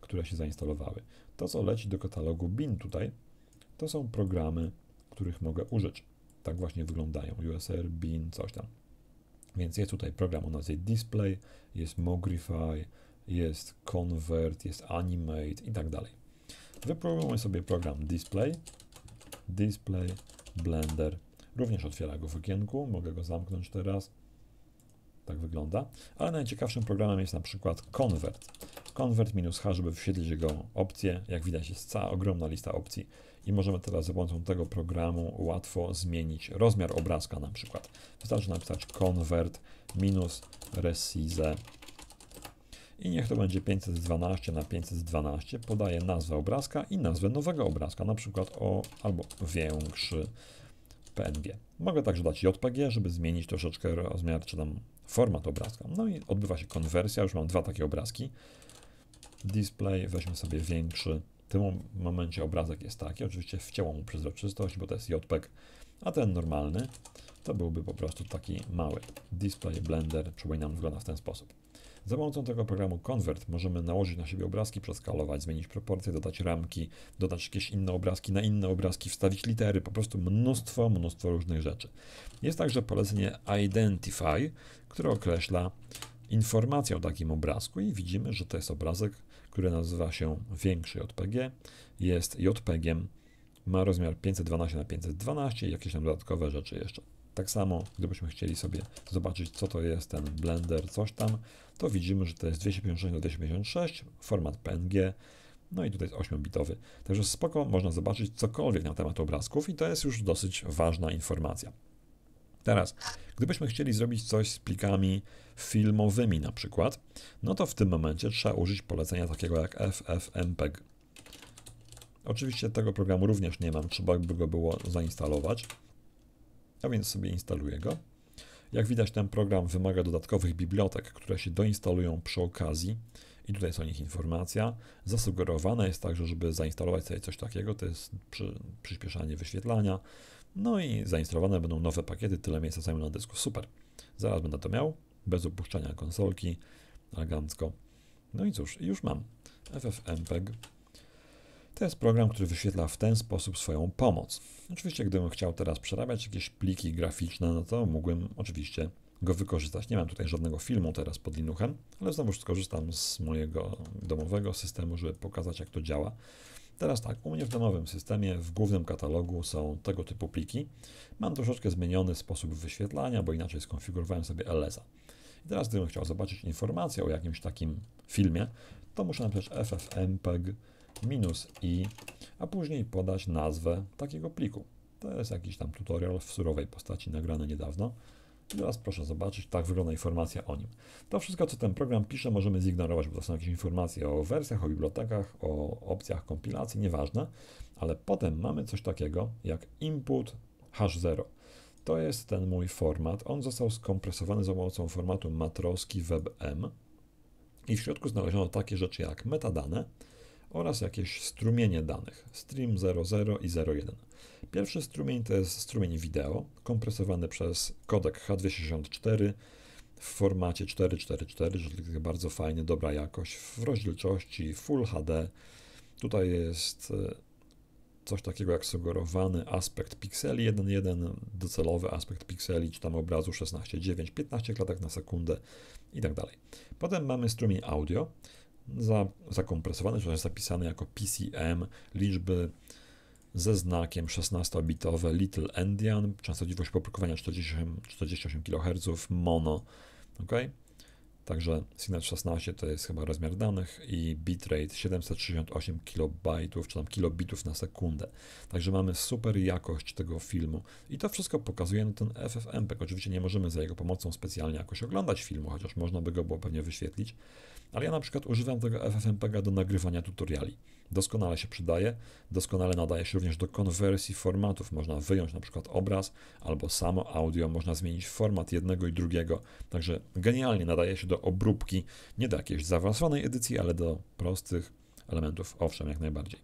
które się zainstalowały. To, co leci do katalogu bin tutaj, to są programy, których mogę użyć. Tak właśnie wyglądają. U S R, bin, coś tam. Więc jest tutaj program o nazwie Display, jest Mogrify, jest Convert, jest Animate i tak dalej. Wypróbujmy sobie program Display. Display, Blender. Również otwiera go w okienku. Mogę go zamknąć teraz. Tak wygląda. Ale najciekawszym programem jest na przykład Convert. Convert minus H, żeby wyświetlić jego opcję. Jak widać, jest cała ogromna lista opcji. I możemy teraz za pomocą tego programu łatwo zmienić rozmiar obrazka na przykład. Wystarczy napisać convert minus resize i niech to będzie pięćset dwanaście na pięćset dwanaście. Podaję nazwę obrazka i nazwę nowego obrazka, na przykład o albo większy P N G. Mogę także dać J P G, żeby zmienić troszeczkę rozmiar czy tam format obrazka. No i odbywa się konwersja, już mam dwa takie obrazki. Display, weźmy sobie większy. W tym momencie obrazek jest taki, oczywiście wcięło mu przezroczystość, bo to jest J P G, a ten normalny to byłby po prostu taki mały. Display Blender, przypominam, wygląda w ten sposób. Za pomocą tego programu Convert możemy nałożyć na siebie obrazki, przeskalować, zmienić proporcje, dodać ramki, dodać jakieś inne obrazki na inne obrazki, wstawić litery, po prostu mnóstwo, mnóstwo różnych rzeczy. Jest także polecenie Identify, które określa informację o takim obrazku i widzimy, że to jest obrazek, który nazywa się większy J P G, jest J P G-iem, ma rozmiar pięćset dwanaście na pięćset dwanaście i jakieś tam dodatkowe rzeczy jeszcze. Tak samo, gdybyśmy chcieli sobie zobaczyć, co to jest ten Blender, coś tam, to widzimy, że to jest dwieście pięćdziesiąt sześć na dwieście pięćdziesiąt sześć, format P N G, no i tutaj jest ośmiobitowy. Także spoko, można zobaczyć cokolwiek na temat obrazków i to jest już dosyć ważna informacja. Teraz, gdybyśmy chcieli zrobić coś z plikami filmowymi na przykład, no to w tym momencie trzeba użyć polecenia takiego jak F F mpeg. Oczywiście tego programu również nie mam, trzeba by go było zainstalować, a więc sobie instaluję go. Jak widać, ten program wymaga dodatkowych bibliotek, które się doinstalują przy okazji i tutaj jest o nich informacja. Zasugerowane jest także, żeby zainstalować sobie coś takiego, to jest przy, przyspieszanie wyświetlania. No i zainstalowane będą nowe pakiety, tyle miejsca zajmą na dysku, super. Zaraz będę to miał, bez opuszczania konsolki, elegancko. No i cóż, już mam F F mpeg. To jest program, który wyświetla w ten sposób swoją pomoc. Oczywiście, gdybym chciał teraz przerabiać jakieś pliki graficzne, no to mógłbym oczywiście go wykorzystać. Nie mam tutaj żadnego filmu teraz pod Linuxem, ale znowu skorzystam z mojego domowego systemu, żeby pokazać, jak to działa. Teraz tak, u mnie w domowym systemie w głównym katalogu są tego typu pliki. Mam troszeczkę zmieniony sposób wyświetlania, bo inaczej skonfigurowałem sobie el es a. I teraz, gdybym chciał zobaczyć informację o jakimś takim filmie, to muszę napisać ffmpeg minus i, a później podać nazwę takiego pliku. To jest jakiś tam tutorial w surowej postaci nagrany niedawno. I teraz proszę zobaczyć, tak wygląda informacja o nim. To wszystko, co ten program pisze, możemy zignorować, bo to są jakieś informacje o wersjach, o bibliotekach, o opcjach kompilacji, nieważne. Ale potem mamy coś takiego jak input hash zero. To jest ten mój format. On został skompresowany za pomocą formatu matroski WebM. I w środku znaleziono takie rzeczy jak metadane oraz jakieś strumienie danych, stream zero zero i zero jeden. Pierwszy strumień to jest strumień wideo, kompresowany przez kodek H dwieście sześćdziesiąt cztery w formacie czterysta czterdzieści cztery, czyli bardzo fajny, dobra jakość, w rozdzielczości Full H D. Tutaj jest coś takiego jak sugerowany aspekt pikseli jeden jeden, docelowy aspekt pikseli, czy tam obrazu szesnaście dziewięć, piętnaście klatek na sekundę i tak dalej. Potem mamy strumień audio, zakompresowany, czyli zapisany jako P C M, liczby ze znakiem szesnastobitowe, Little Endian, częstotliwość poprokowania czterdzieści osiem kHz, mono. Okay? Także sygnał szesnaście to jest chyba rozmiar danych i bitrate siedemset sześćdziesiąt osiem kilobajtów, czy tam kilobitów na sekundę. Także mamy super jakość tego filmu i to wszystko pokazuje na ten ffmpeg. Oczywiście nie możemy za jego pomocą specjalnie jakoś oglądać filmu, chociaż można by go było pewnie wyświetlić. Ale ja na przykład używam tego ffmpega do nagrywania tutoriali. Doskonale się przydaje, doskonale nadaje się również do konwersji formatów. Można wyjąć na przykład obraz albo samo audio, można zmienić format jednego i drugiego. Także genialnie nadaje się do obróbki, nie do jakiejś zaawansowanej edycji, ale do prostych elementów, owszem, jak najbardziej.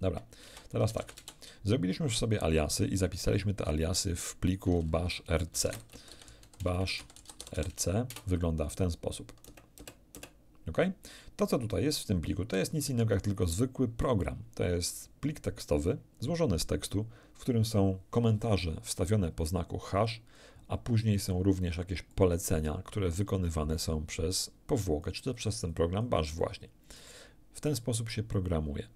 Dobra, teraz tak. Zrobiliśmy już sobie aliasy i zapisaliśmy te aliasy w pliku bash rc. Bash rc wygląda w ten sposób. Ok? To, co tutaj jest w tym pliku, to jest nic innego jak tylko zwykły program. To jest plik tekstowy złożony z tekstu, w którym są komentarze wstawione po znaku hash, a później są również jakieś polecenia, które wykonywane są przez powłokę, czy też przez ten program bash właśnie. W ten sposób się programuje.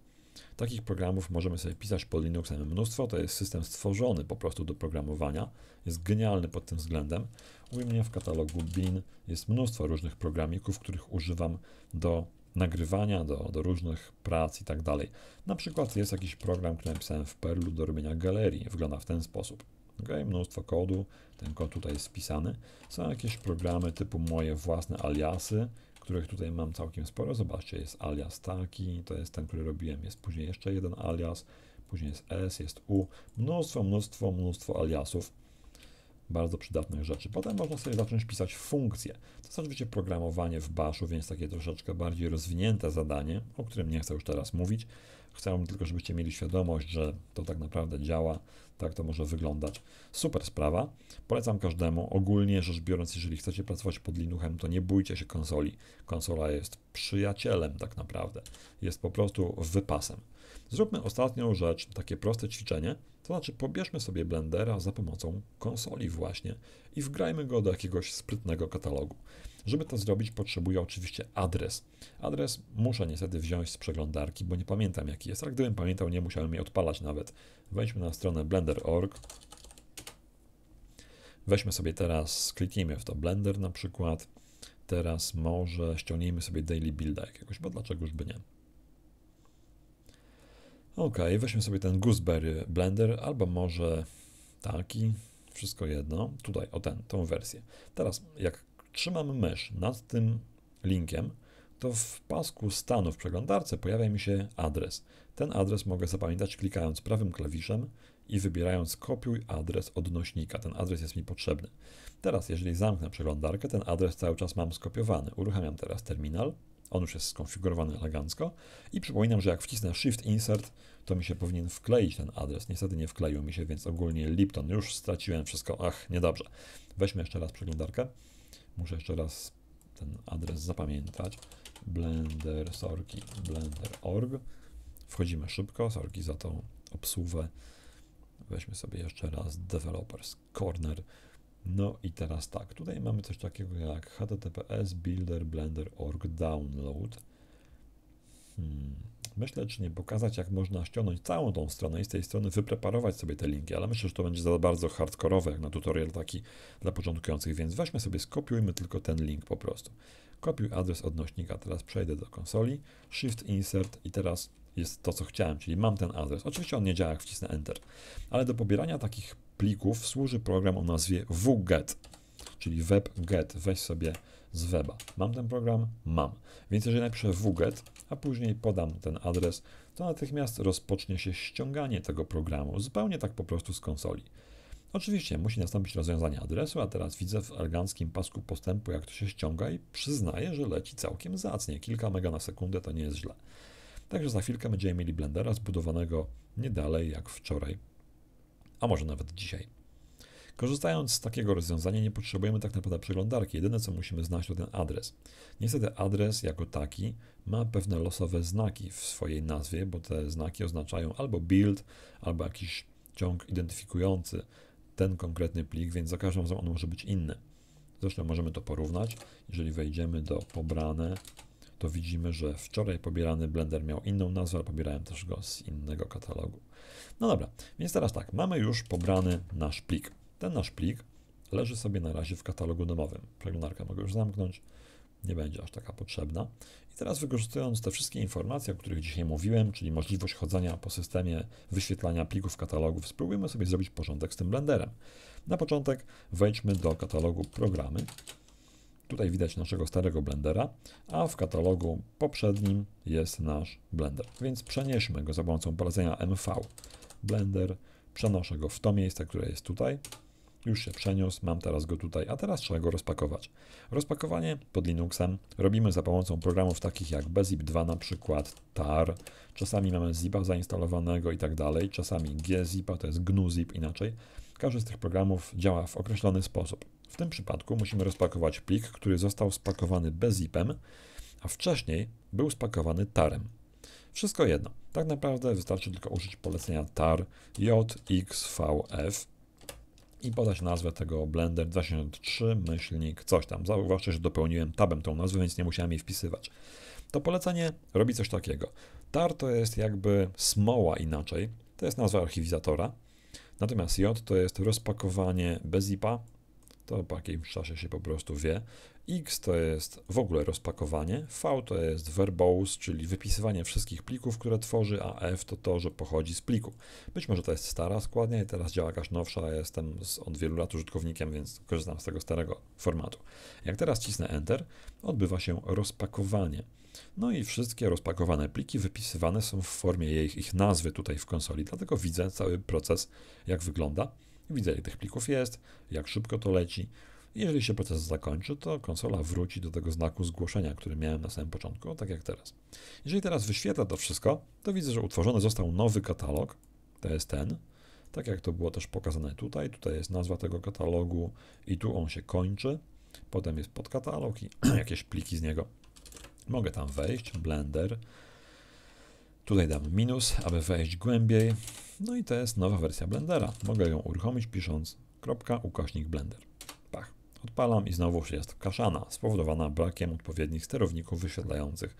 Takich programów możemy sobie pisać pod Linuxem mnóstwo, to jest system stworzony po prostu do programowania, jest genialny pod tym względem. U mnie w katalogu bin jest mnóstwo różnych programików, których używam do nagrywania, do, do różnych prac i tak dalej. Na przykład jest jakiś program, który napisałem w Perlu do robienia galerii, wygląda w ten sposób. Okay, mnóstwo kodu, ten kod tutaj jest spisany. Są jakieś programy typu moje własne aliasy, których tutaj mam całkiem sporo. Zobaczcie, jest alias taki, to jest ten, który robiłem, jest później jeszcze jeden alias, później jest S, jest U. Mnóstwo, mnóstwo, mnóstwo aliasów. Bardzo przydatnych rzeczy. Potem można sobie zacząć pisać funkcje. To jest oczywiście programowanie w baszu, więc takie troszeczkę bardziej rozwinięte zadanie, o którym nie chcę już teraz mówić. Chcę tylko, żebyście mieli świadomość, że to tak naprawdę działa, tak to może wyglądać. Super sprawa. Polecam każdemu. Ogólnie rzecz biorąc, jeżeli chcecie pracować pod Linuxem, to nie bójcie się konsoli. Konsola jest przyjacielem tak naprawdę. Jest po prostu wypasem. Zróbmy ostatnią rzecz, takie proste ćwiczenie. To znaczy pobierzmy sobie Blendera za pomocą konsoli właśnie i wgrajmy go do jakiegoś sprytnego katalogu. Żeby to zrobić, potrzebuję oczywiście adres. Adres muszę niestety wziąć z przeglądarki, bo nie pamiętam jaki jest, ale gdybym pamiętał, nie musiałem jej odpalać nawet. Wejdźmy na stronę blender kropka org. Weźmy sobie teraz, kliknijmy w to Blender na przykład. Teraz może ściągnijmy sobie daily builda jakiegoś, bo dlaczegoż by nie. Ok, weźmy sobie ten Gooseberry Blender, albo może taki, wszystko jedno, tutaj, o ten, tą wersję. Teraz, jak trzymam mysz nad tym linkiem, to w pasku stanu w przeglądarce pojawia mi się adres. Ten adres mogę zapamiętać klikając prawym klawiszem i wybierając kopiuj adres odnośnika. Ten adres jest mi potrzebny. Teraz, jeżeli zamknę przeglądarkę, ten adres cały czas mam skopiowany. Uruchamiam teraz terminal. On już jest skonfigurowany elegancko i przypominam, że jak wcisnę Shift Insert, to mi się powinien wkleić ten adres. Niestety nie wkleił mi się, więc ogólnie Lipton. Już straciłem wszystko. Ach, niedobrze. Weźmy jeszcze raz przeglądarkę. Muszę jeszcze raz ten adres zapamiętać. Blender sorki, blender kropka org. Wchodzimy szybko, sorki za tą obsługę. Weźmy sobie jeszcze raz Developers Corner. No i teraz tak, tutaj mamy coś takiego jak https builder blender org download. Hmm. Myślę, czy nie pokazać, jak można ściągnąć całą tą stronę i z tej strony wypreparować sobie te linki, ale myślę, że to będzie za bardzo hardkorowe, jak na tutorial taki dla początkujących, więc weźmy sobie, skopiujmy tylko ten link po prostu. Kopiuj adres odnośnika, teraz przejdę do konsoli, Shift, Insert i teraz jest to, co chciałem, czyli mam ten adres. Oczywiście on nie działa, jak wcisnę Enter, ale do pobierania takich plików służy program o nazwie wget, czyli webget, weź sobie z weba. Mam ten program? Mam. Więc jeżeli napiszę wget, a później podam ten adres, to natychmiast rozpocznie się ściąganie tego programu, zupełnie tak po prostu z konsoli. Oczywiście musi nastąpić rozwiązanie adresu, a teraz widzę w eleganckim pasku postępu, jak to się ściąga i przyznaję, że leci całkiem zacnie. Kilka mega na sekundę to nie jest źle. Także za chwilkę będziemy mieli blendera zbudowanego nie dalej jak wczoraj, a może nawet dzisiaj. Korzystając z takiego rozwiązania nie potrzebujemy tak naprawdę przeglądarki, jedyne co musimy znać to ten adres. Niestety adres jako taki ma pewne losowe znaki w swojej nazwie, bo te znaki oznaczają albo build, albo jakiś ciąg identyfikujący ten konkretny plik, więc za każdym razem on może być inny. Zresztą możemy to porównać, jeżeli wejdziemy do pobrane, to widzimy, że wczoraj pobierany Blender miał inną nazwę, ale pobierałem też go z innego katalogu. No dobra, więc teraz tak, mamy już pobrany nasz plik. Ten nasz plik leży sobie na razie w katalogu domowym. Przeglądarkę mogę już zamknąć, nie będzie aż taka potrzebna. I teraz wykorzystując te wszystkie informacje, o których dzisiaj mówiłem, czyli możliwość chodzenia po systemie wyświetlania plików katalogów, spróbujmy sobie zrobić porządek z tym blenderem. Na początek wejdźmy do katalogu programy. Tutaj widać naszego starego blendera, a w katalogu poprzednim jest nasz blender. Więc przenieśmy go za pomocą polecenia M V. Blender, przenoszę go w to miejsce, które jest tutaj. Już się przeniósł, mam teraz go tutaj, a teraz trzeba go rozpakować. Rozpakowanie pod Linuxem robimy za pomocą programów takich jak B zip dwa, na przykład T A R. Czasami mamy zipa zainstalowanego i tak dalej, czasami G zipa, to jest G N U zip inaczej. Każdy z tych programów działa w określony sposób. W tym przypadku musimy rozpakować plik, który został spakowany bezipem, a wcześniej był spakowany tarem. Wszystko jedno. Tak naprawdę wystarczy tylko użyć polecenia tar jxvf i podać nazwę tego blender dwa sześćdziesiąt trzy myślnik coś tam. Zauważcie, że dopełniłem tabem tą nazwę, więc nie musiałem jej wpisywać. To polecenie robi coś takiego. Tar to jest jakby smoła inaczej. To jest nazwa archiwizatora. Natomiast J to jest rozpakowanie bezipa. To po jakimś czasie się po prostu wie. X to jest w ogóle rozpakowanie, V to jest verbose, czyli wypisywanie wszystkich plików, które tworzy, a F to to, że pochodzi z pliku. Być może to jest stara składnia i teraz działa jakaś nowsza, ja jestem od wielu lat użytkownikiem, więc korzystam z tego starego formatu. Jak teraz cisnę Enter, odbywa się rozpakowanie. No i wszystkie rozpakowane pliki wypisywane są w formie ich, ich nazwy tutaj w konsoli, dlatego widzę cały proces, jak wygląda. Widzę, jak tych plików jest, jak szybko to leci. Jeżeli się proces zakończy, to konsola wróci do tego znaku zgłoszenia, który miałem na samym początku, tak jak teraz. Jeżeli teraz wyświetlę to wszystko, to widzę, że utworzony został nowy katalog, to jest ten, tak jak to było też pokazane tutaj. Tutaj jest nazwa tego katalogu i tu on się kończy. Potem jest podkatalog i jakieś pliki z niego. Mogę tam wejść, Blender. Tutaj dam minus, aby wejść głębiej. No i to jest nowa wersja Blendera. Mogę ją uruchomić pisząc kropka, ukośnik Blender. Pach. Odpalam i znowu jest kaszana, spowodowana brakiem odpowiednich sterowników wyświetlających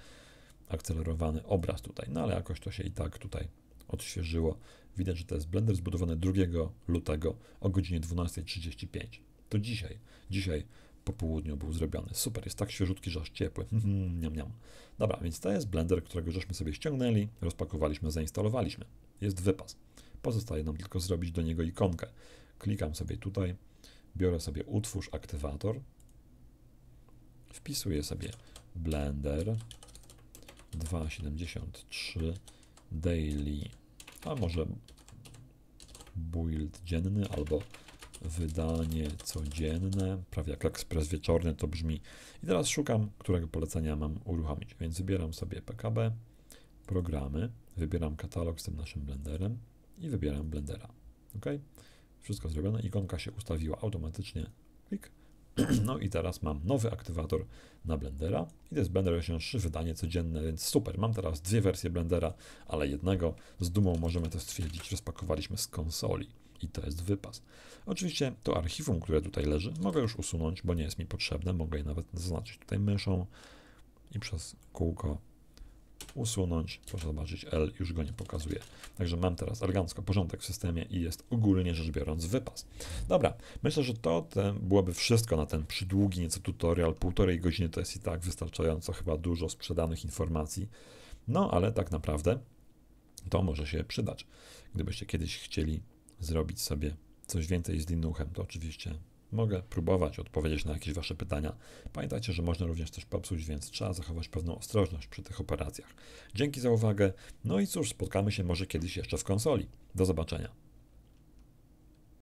akcelerowany obraz tutaj. No ale jakoś to się i tak tutaj odświeżyło. Widać, że to jest Blender zbudowany drugiego lutego o godzinie dwunastej trzydzieści pięć. To dzisiaj. Dzisiaj po południu był zrobiony. Super, jest tak świeżutki, że aż ciepły. Niam, niam. Dobra, więc to jest blender, którego żeśmy sobie ściągnęli, rozpakowaliśmy, zainstalowaliśmy. Jest wypas. Pozostaje nam tylko zrobić do niego ikonkę. Klikam sobie tutaj, biorę sobie utwórz aktywator, wpisuję sobie blender dwa siedemdziesiąt trzy daily, a może build dzienny albo wydanie codzienne, prawie jak ekspres wieczorny to brzmi. I teraz szukam, którego polecenia mam uruchomić, więc wybieram sobie P K B, programy, wybieram katalog z tym naszym blenderem i wybieram blendera. Ok? Wszystko zrobione, ikonka się ustawiła automatycznie, klik, No i teraz mam nowy aktywator na Blendera i to jest Blender osiemdziesiąt trzy, wydanie codzienne, więc super. Mam teraz dwie wersje Blendera, ale jednego z dumą możemy to stwierdzić, rozpakowaliśmy z konsoli i to jest wypas. Oczywiście to archiwum, które tutaj leży, mogę już usunąć, bo nie jest mi potrzebne. Mogę je nawet zaznaczyć tutaj myszą i przez kółko usunąć, proszę zobaczyć, L już go nie pokazuje. Także mam teraz elegancko porządek w systemie i jest ogólnie rzecz biorąc wypas. Dobra, myślę, że to byłoby wszystko na ten przydługi nieco tutorial, półtorej godziny to jest i tak wystarczająco chyba dużo sprzedanych informacji, no ale tak naprawdę to może się przydać. Gdybyście kiedyś chcieli zrobić sobie coś więcej z Linuxem, to oczywiście mogę próbować odpowiedzieć na jakieś Wasze pytania. Pamiętajcie, że można również coś popsuć, więc trzeba zachować pewną ostrożność przy tych operacjach. Dzięki za uwagę. No i cóż, spotkamy się może kiedyś jeszcze w konsoli. Do zobaczenia.